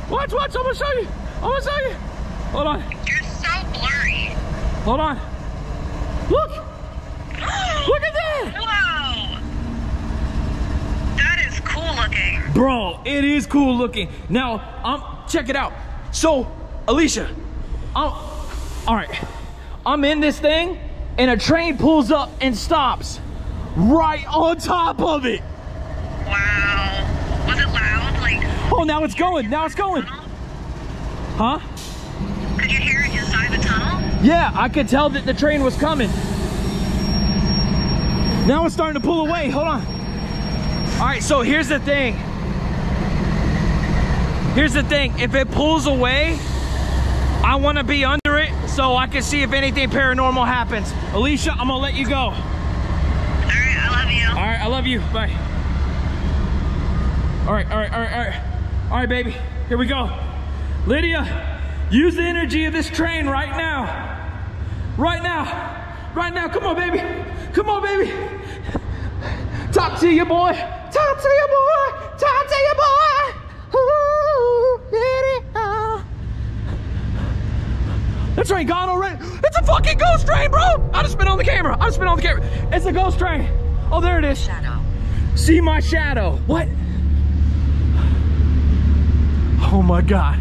Watch, watch! I'm gonna show you! I'm gonna show you! Hold on! You're so blurry! Hold on! Look! Look at that! Wow! That is cool looking! Bro, it is cool looking! Now, check it out! So, Alicia, all right, I'm in this thing and a train pulls up and stops right on top of it. Wow, was it loud? Like, oh, now it's going, now it's going. Huh? Could you hear it inside the tunnel? Yeah, I could tell that the train was coming. Now it's starting to pull away, hold on. All right, so here's the thing. Here's the thing, if it pulls away, I want to be under it so I can see if anything paranormal happens. Alicia, I'm gonna let you go. All right, I love you. All right, I love you. Bye. All right, all right, all right, all right. All right, baby, here we go. Lydia, use the energy of this train right now. Right now. Right now. Come on, baby. Come on, baby. Talk to your boy. Talk to your boy. Talk to your boy. Ooh, Lydia. That train gone already. It's a fucking ghost train, bro. I just been on the camera. I just been on the camera. It's a ghost train. Oh, there it is. Shadow. See my shadow. What? Oh my God.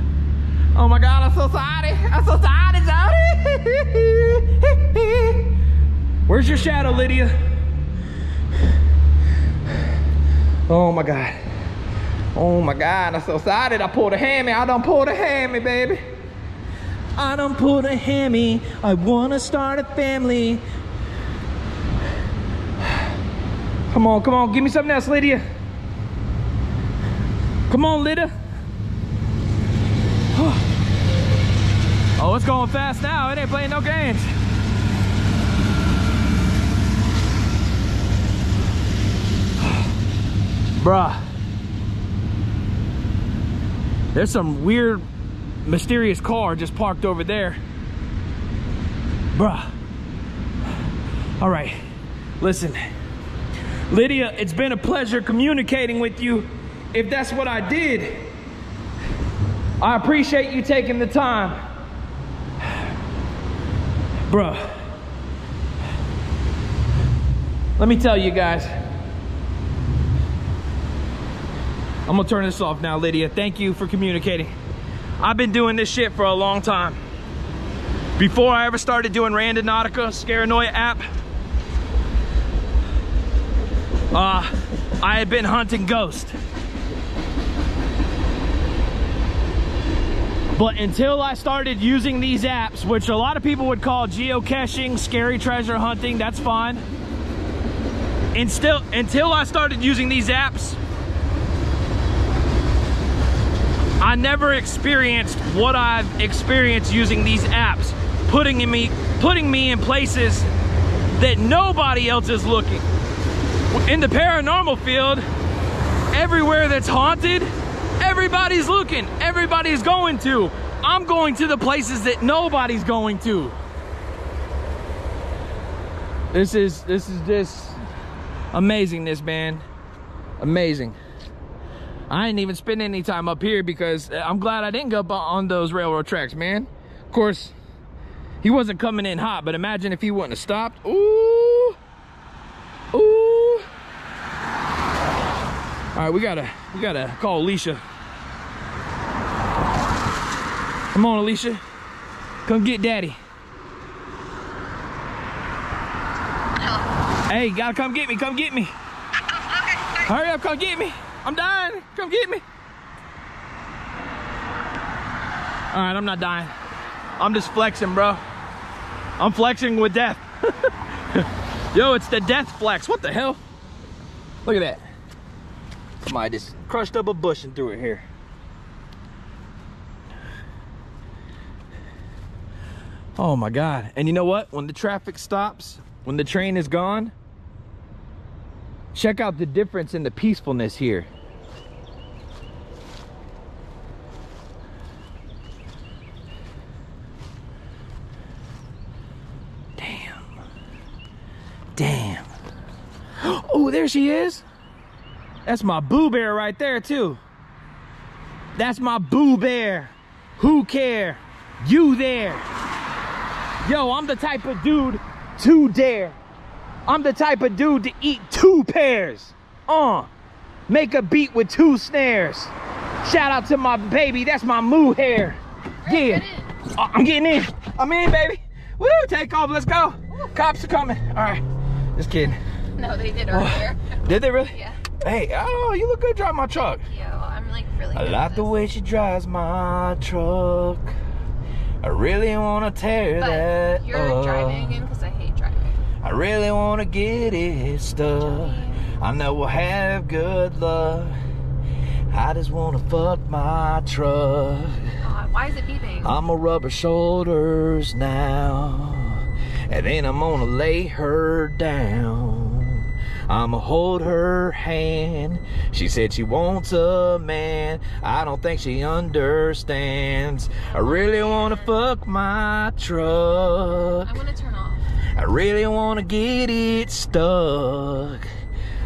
Oh my God, I'm so sorry. I'm so sorry. Where's your shadow, Lydia? Oh my God. Oh my God, I'm so excited. I pulled a hammy. I done pulled a hammy, baby. I done pulled a hammy. I wanna start a family. Come on, come on. Give me something else, Lydia. Come on, Lydia. Oh, it's going fast now. It ain't playing no games. Bruh. There's some weird, mysterious car just parked over there. Bruh. All right, listen. Lydia, it's been a pleasure communicating with you, if that's what I did. I appreciate you taking the time. Bruh. Let me tell you guys. I'm gonna turn this off now, Lydia. Thank you for communicating. I've been doing this shit for a long time. Before I ever started doing Randonautica, Scaranoia app, I had been hunting ghosts. But until I started using these apps, which a lot of people would call geocaching, scary treasure hunting, that's fine. And still, until I started using these apps, I never experienced what I've experienced using these apps, putting me in places that nobody else is looking. In the paranormal field, everywhere that's haunted, everybody's looking, everybody's going to. I'm going to the places that nobody's going to. This is just amazingness, man. Amazing. I didn't even spend any time up here because I'm glad I didn't go up on those railroad tracks, man. Of course, he wasn't coming in hot, but imagine if he wouldn't have stopped. Ooh. Ooh. All right, we gotta call Alicia. Come on, Alicia. Come get daddy. Hello. Hey, gotta come get me, come get me. Okay. Hurry up, come get me. I'm dying, come get me. All right, I'm not dying. I'm just flexing, bro. I'm flexing with death. Yo, it's the death flex, what the hell? Look at that. I just crushed up a bush and threw it here. Oh my God. And you know what? When the traffic stops, when the train is gone, check out the difference in the peacefulness here. Damn. Damn. Oh, there she is. That's my boo bear right there too. That's my boo bear. Who care? You there. Yo, I'm the type of dude to dare. I'm the type of dude to eat two pears. Make a beat with two snares. Shout out to my baby. That's my moo hair. Yeah. I'm getting in. I'm in, baby. Woo, take off. Let's go. Cops are coming. All right. Just kidding. No, they did earlier. Did they really? Yeah. Hey, oh, you look good driving my truck. Thank you. I'm like really good. I like the way she drives my truck. I really want to tear that up. You're driving again because I hate driving. I really want to get it stuck. I know we'll have good luck. I just want to fuck my truck. God, why is it beeping? I'm a rubber shoulders now. And then I'm going to lay her down. I'ma hold her hand. She said she wants a man. I don't think she understands. I really wanna fuck my truck. I'm gonna turn off. I really wanna get it stuck.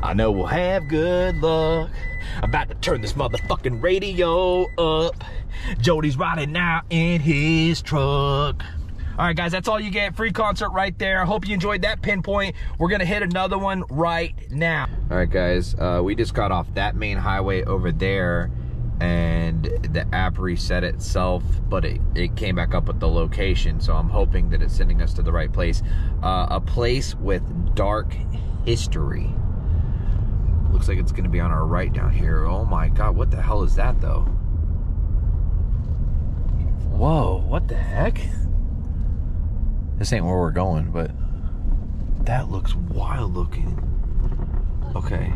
I know we'll have good luck. I'm about to turn this motherfucking radio up. Jody's riding now in his truck. All right, guys, that's all you get. Free concert right there. I hope you enjoyed that pinpoint. We're going to hit another one right now. All right, guys, we just got off that main highway over there, and the app reset itself, but it came back up with the location, so I'm hoping that it's sending us to the right place. A place with dark history. Looks like it's going to be on our right down here. Oh, my God, what the hell is that, though? Whoa, what the heck? This ain't where we're going, but that looks wild looking. Okay.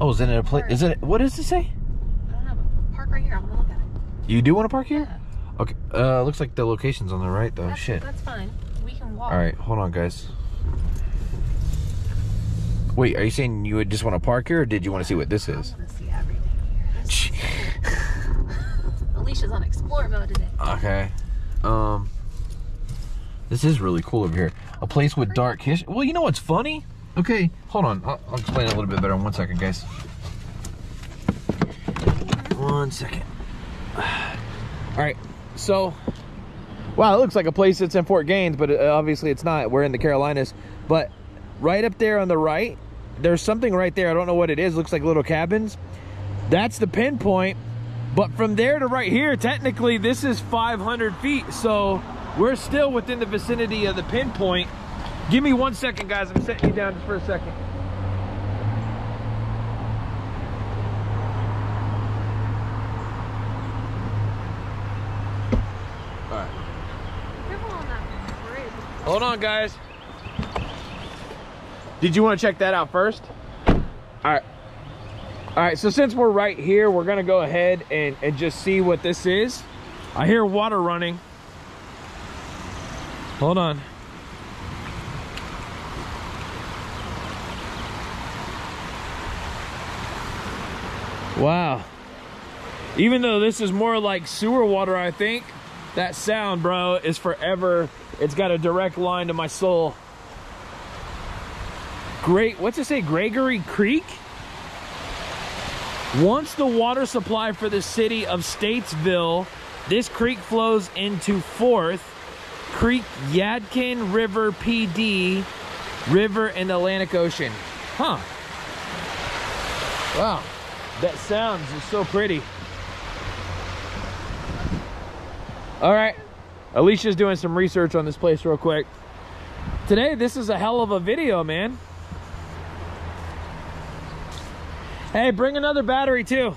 Oh, is it in a place? Is it? What does it say? I don't know. Park right here. I want to look at it. You do want to park here? Yeah. Okay. Looks like the location's on the right though. Shit. That's fine. We can walk. All right. Hold on, guys. Wait, are you saying you would just want to park here, or did you want to see what this is? I want to see everything here. Alicia's on explore mode today. Okay. This is really cool over here. A place with dark history. Well, you know what's funny? Okay, hold on. I'll explain it a little bit better in one second, guys. One second. All right, so... Wow, it looks like a place that's in Fort Gaines, but obviously it's not. We're in the Carolinas. But right up there on the right, there's something right there. I don't know what it is. It looks like little cabins. That's the pinpoint. But from there to right here, technically, this is 500 feet. So we're still within the vicinity of the pinpoint. Give me one second, guys. I'm setting you down just for a second. Hold on, guys. Did you want to check that out first? All right, so since we're right here, we're gonna go ahead and just see what this is. I hear water running. Hold on. Wow. Even though this is more like sewer water, I think, that sound, bro, is forever. It's got a direct line to my soul. Great, what's it say, Gregory Creek? Once the water supply for the city of Statesville, this creek flows into 4th Creek Yadkin River PD, river in the Atlantic Ocean. Huh. Wow, that sounds is so pretty. All right. Alicia's doing some research on this place real quick. Today, this is a hell of a video, man. Hey, bring another battery too.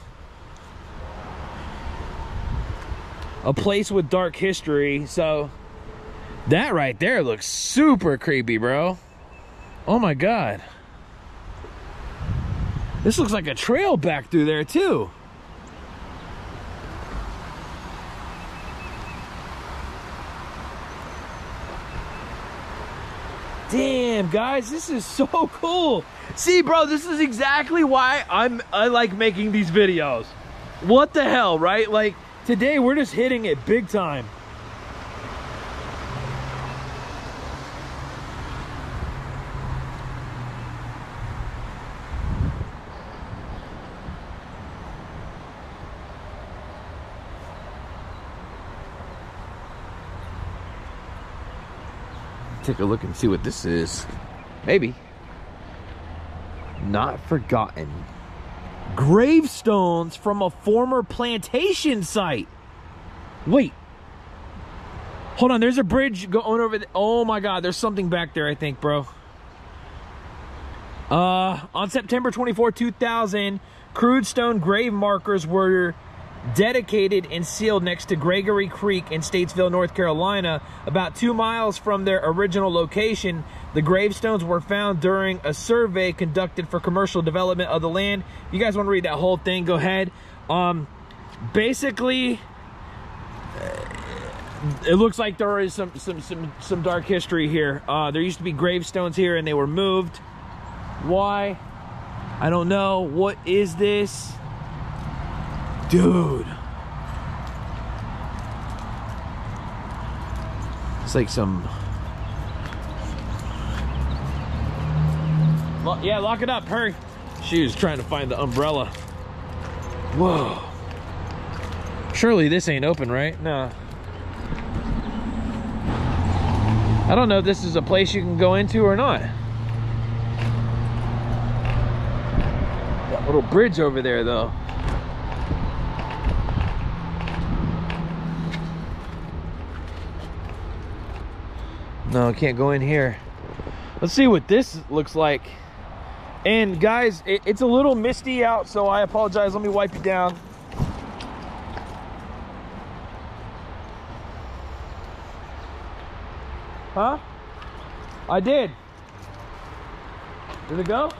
A place with dark history. So that right there looks super creepy, bro. Oh my God. This looks like a trail back through there too. Damn, guys, this is so cool. See, bro, this is exactly why I like making these videos. What the hell, right? Like, today we're just hitting it big time. Take a look and see what this is. Maybe. Not forgotten. Gravestones from a former plantation site. Wait. Hold on, there's a bridge going over there. Oh my God, there's something back there, I think, bro. On September 24, 2000, crude stone grave markers were dedicated and sealed next to Gregory Creek in Statesville, North Carolina. About 2 miles from their original location, the gravestones were found during a survey conducted for commercial development of the land. If you guys want to read that whole thing, go ahead. Basically, it looks like there is some dark history here. There used to be gravestones here and they were moved. Why? I don't know. What is this? Dude, it's like some. Well, yeah, lock it up, hurry. She was trying to find the umbrella. Whoa. Surely this ain't open, right? No. I don't know if this is a place you can go into or not. That little bridge over there, though. No, I can't go in here. Let's see what this looks like. And guys, it's a little misty out, so I apologize. Let me wipe you down. Huh? I did. Did it go?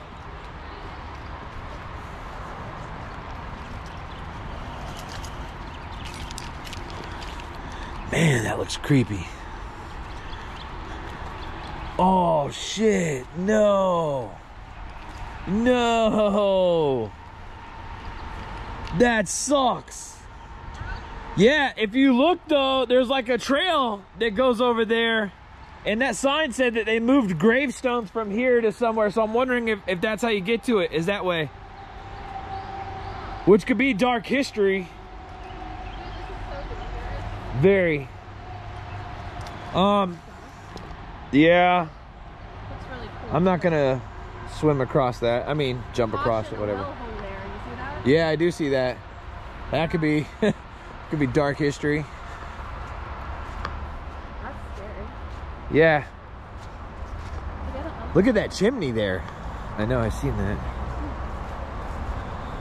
Man, that looks creepy. Oh shit, no. No! That sucks. Yeah, if you look though, there's like a trail that goes over there. And that sign said that they moved gravestones from here to somewhere. So I'm wondering if that's how you get to it, is that way. Which could be dark history. Very. Yeah. That's really cool. I'm not gonna swim across that. I mean, jump across it, whatever. Yeah, I do see that. That could be, could be dark history. That's scary. Yeah. Look at that chimney there. I know, I've seen that.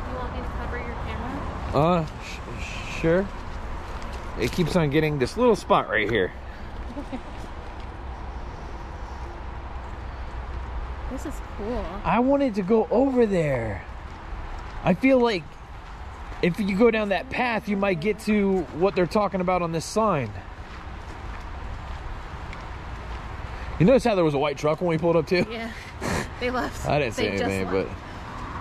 You want me to cover your camera? Sure. It keeps on getting this little spot right here. This is cool. I wanted to go over there. I feel like if you go down that path, you might get to what they're talking about on this sign. You notice how there was a white truck when we pulled up too? Yeah, they left. I didn't say anything, but...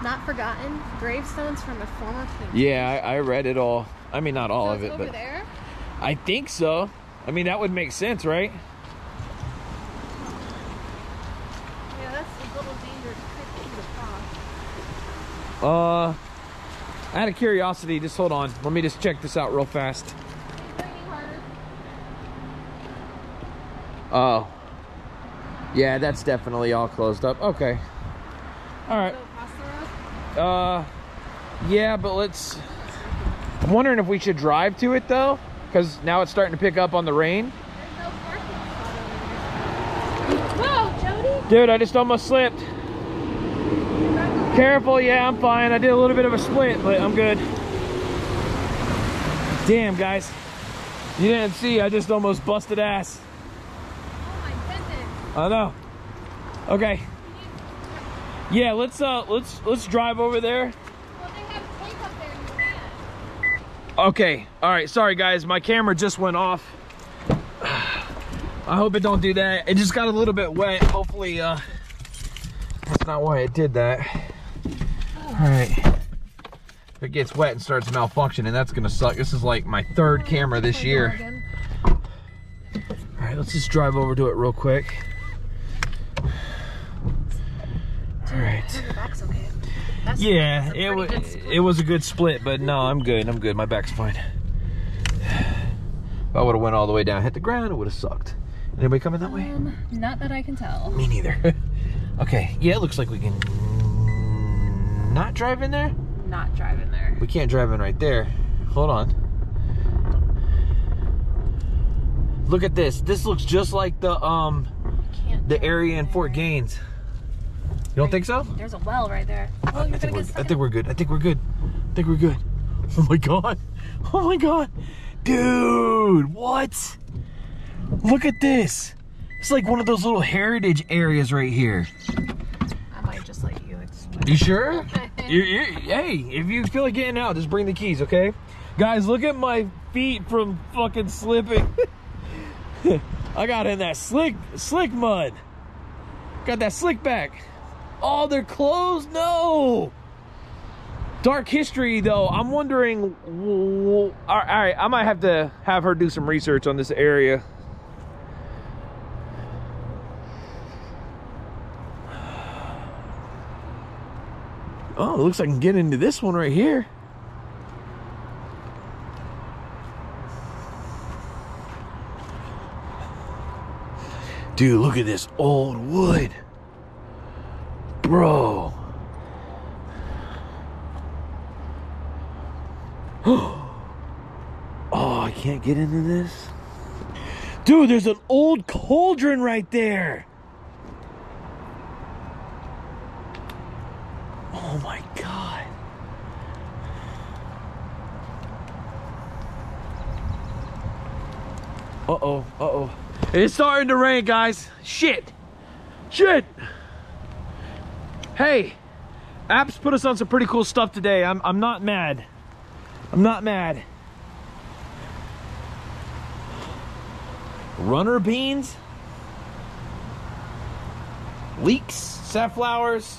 Not forgotten, gravestones from a former king. Yeah, I read it all. I mean, not all of it, but... there? I think so. I mean, that would make sense, right? Yeah, that's a little dangerous to cross. Out of curiosity, just hold on. Let me just check this out real fast. It's raining harder. Oh. Yeah, that's definitely all closed up. Okay. All right. Yeah, but let's... I'm wondering if we should drive to it, though. Because now it's starting to pick up on the rain. There's no parking spot over there. Whoa, Jody! Dude, I just almost slipped. Careful, yeah, I'm fine. I did a little bit of a split, but I'm good. Damn, guys. You didn't see, I just almost busted ass. Oh my goodness. I know. Okay. Yeah, let's drive over there. Well, they have tape up there, you can't. Okay, all right, sorry guys, my camera just went off. I hope it don't do that. It just got a little bit wet. Hopefully, that's not why it did that. Oh. All right, if it gets wet and starts malfunctioning, that's gonna suck. This is like my third camera this year. All right, let's just drive over to it real quick. All right. Your back's okay. That's, yeah, that's it was a good split, but no, I'm good. I'm good. My back's fine. If I would have went all the way down, hit the ground, it would have sucked. Anybody coming that way? Not that I can tell. Me neither. Okay. Yeah, it looks like we can not drive in there. Not drive in there. We can't drive in right there. Hold on. Look at this. This looks just like the area in Fort Gaines. You don't think so? There's a well right there. Oh, I think we're good. I think we're good. I think we're good. Oh my god. Oh my god. Dude, what? Look at this. It's like one of those little heritage areas right here. I might just let you explain. You sure? Hey, if you feel like getting out, just bring the keys, okay? Guys, look at my feet from fucking slipping. I got in that slick mud. Got that slick back. Oh, they're closed? No! Dark history, though. I'm wondering... Alright, I might have to have her do some research on this area. Oh, it looks like I can get into this one right here. Dude, look at this old wood. Bro. Oh, I can't get into this. Dude, there's an old cauldron right there. Oh my god. Uh-oh, uh-oh. It's starting to rain, guys. Shit. Shit. Hey, Apps put us on some pretty cool stuff today. I'm not mad. I'm not mad. Runner beans, leeks, safflowers,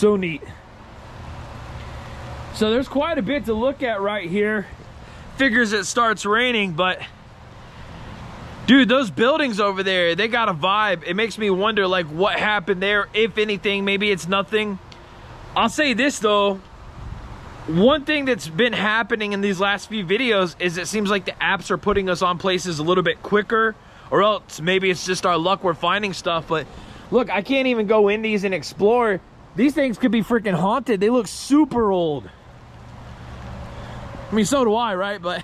So neat. So there's quite a bit to look at right here. Figures it starts raining, but dude, those buildings over there, they got a vibe. It makes me wonder like what happened there, if anything. Maybe it's nothing. I'll say this though, one thing that's been happening in these last few videos is it seems like the apps are putting us on places a little bit quicker, or else maybe it's just our luck we're finding stuff. But look, I can't even go in these and explore. These things could be freaking haunted. They look super old. I mean, so do I, right? But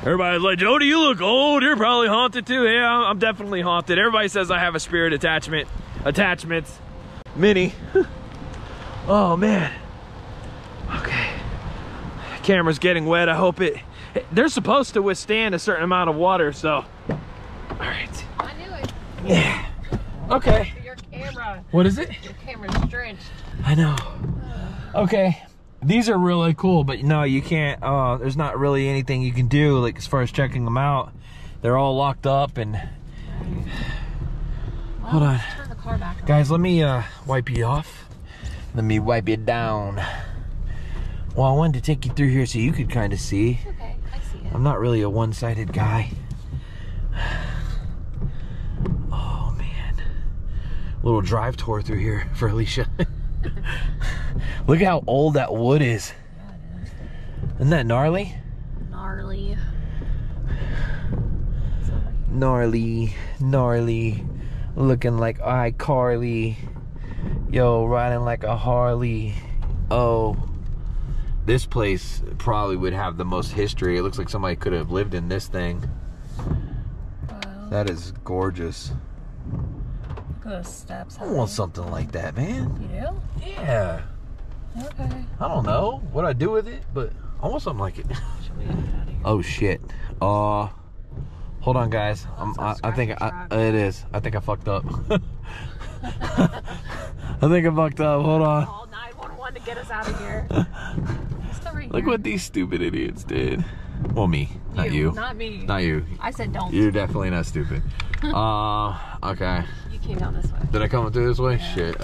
everybody's like, Jody, you look old. You're probably haunted too. Yeah, I'm definitely haunted. Everybody says I have a spirit attachment. Attachments. Mini. Oh, man. Okay. Camera's getting wet. I hope it... They're supposed to withstand a certain amount of water, so... All right. I knew it. Yeah. Okay. Your camera. What is it? Your camera's drenched. I know. Okay. These are really cool, but no, you can't, there's not really anything you can do, like, as far as checking them out. They're all locked up, and... Well, hold on. Turn the car back on. Guys, let me, wipe you off. Let me wipe you down. Well, I wanted to take you through here so you could kind of see. Okay, I see it. I'm not really a one-sided guy. Oh, man. A little drive tour through here for Alicia. Look at how old that wood is. Yeah, it is. Isn't that gnarly? Gnarly. Gnarly, gnarly. Looking like iCarly. Yo, riding like a Harley. Oh. This place probably would have the most history. It looks like somebody could have lived in this thing. Wow. That is gorgeous. Look at those steps. I want something like that, man. You do? Yeah. Okay. I don't know what I do with it, but I want something like it. Oh shit! Hold on, guys. I think I fucked up. I think I fucked up. Hold on. Call 911 to get us out of here. Look what these stupid idiots did. Well, me, not you. Not me. Not you. I said don't. You're definitely not stupid. Okay. You came down this way. Did I come through this way? Yeah. Shit,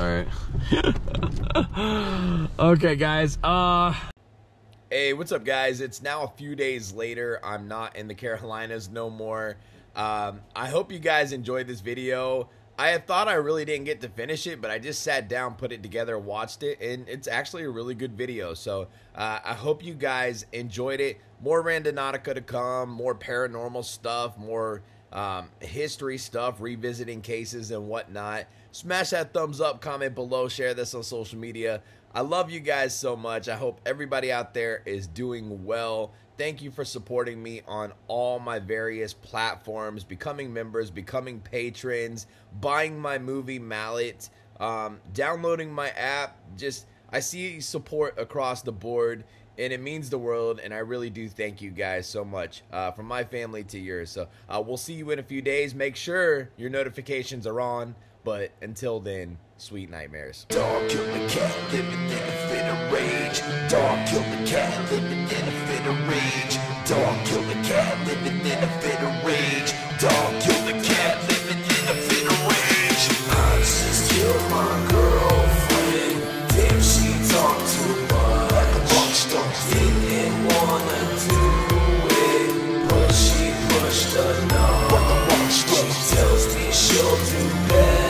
alright. Okay, guys. Hey, what's up, guys? It's now a few days later. I'm not in the Carolinas no more. I hope you guys enjoyed this video. I had thought I really didn't get to finish it, but I just sat down, put it together, watched it, and it's actually a really good video. So I hope you guys enjoyed it. More Randonautica to come, more paranormal stuff, more history stuff, revisiting cases and whatnot. Smash that thumbs up, comment below, share this on social media. I love you guys so much. I hope everybody out there is doing well. Thank you for supporting me on all my various platforms, becoming members, becoming patrons, buying my movie Mallet, downloading my app. Just, I see support across the board, and it means the world, and I really do thank you guys so much, from my family to yours. So we'll see you in a few days. Make sure your notifications are on, but until then, sweet nightmares. Dog killed the cat, living in a fit of rage. Dog killed the cat, living in a fit of rage. Dog killed the cat, living in a fit of rage. Dog killed the cat, living in a fit of rage. I just killed my girlfriend. Damn, she talked too much. Like a monster. Didn't wanna do it, but she pushed enough. Like a monster. She tells me she'll do better.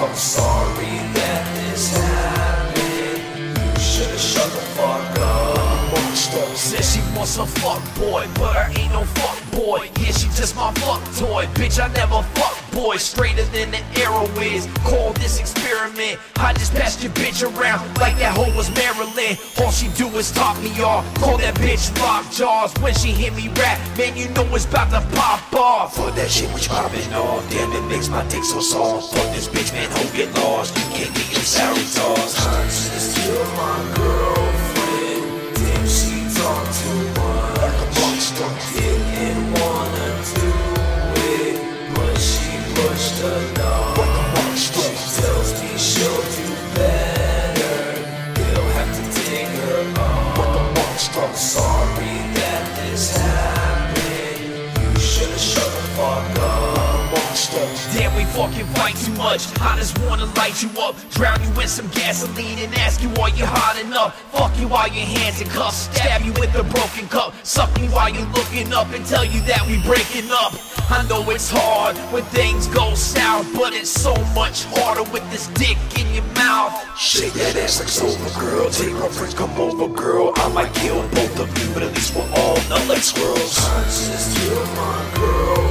I'm sorry that this happened. You should've shut the fuck up. Monster says she wants a fuck boy, but her ain't no fuck boy. Yeah, she just my fuck toy. Bitch, I never fuck boy. Straighter than the arrow is. Call this experiment. I just passed your bitch around like that hoe was Marilyn. All she do is top me off. Call that bitch lock jaws when she hit me rap. Man, you know it's about to pop off. For that shit was popping off. Damn, it makes my dick so soft. Fuck this bitch, man, hoe get lost. You can't get your salary tossed. I just killed my girlfriend. Damn, she talked too much. Like a monster. Didn't wanna do. Pushed along. She tells me she'll do better. You'll have to take her on. I'm sorry that this happened. You should've shut the fuck up. Damn, fucking fight too much. I just wanna light you up, drown you in some gasoline and ask you are you hot enough. Fuck you while your hands in cuffs, stab you with a broken cup, suck me while you're looking up and tell you that we breaking up. I know it's hard when things go sour, but it's so much harder with this dick in your mouth. Shake that ass like sober girl, take my friend come over girl. I might kill both of you, but at least we're all not like squirrels. I just killed my girl.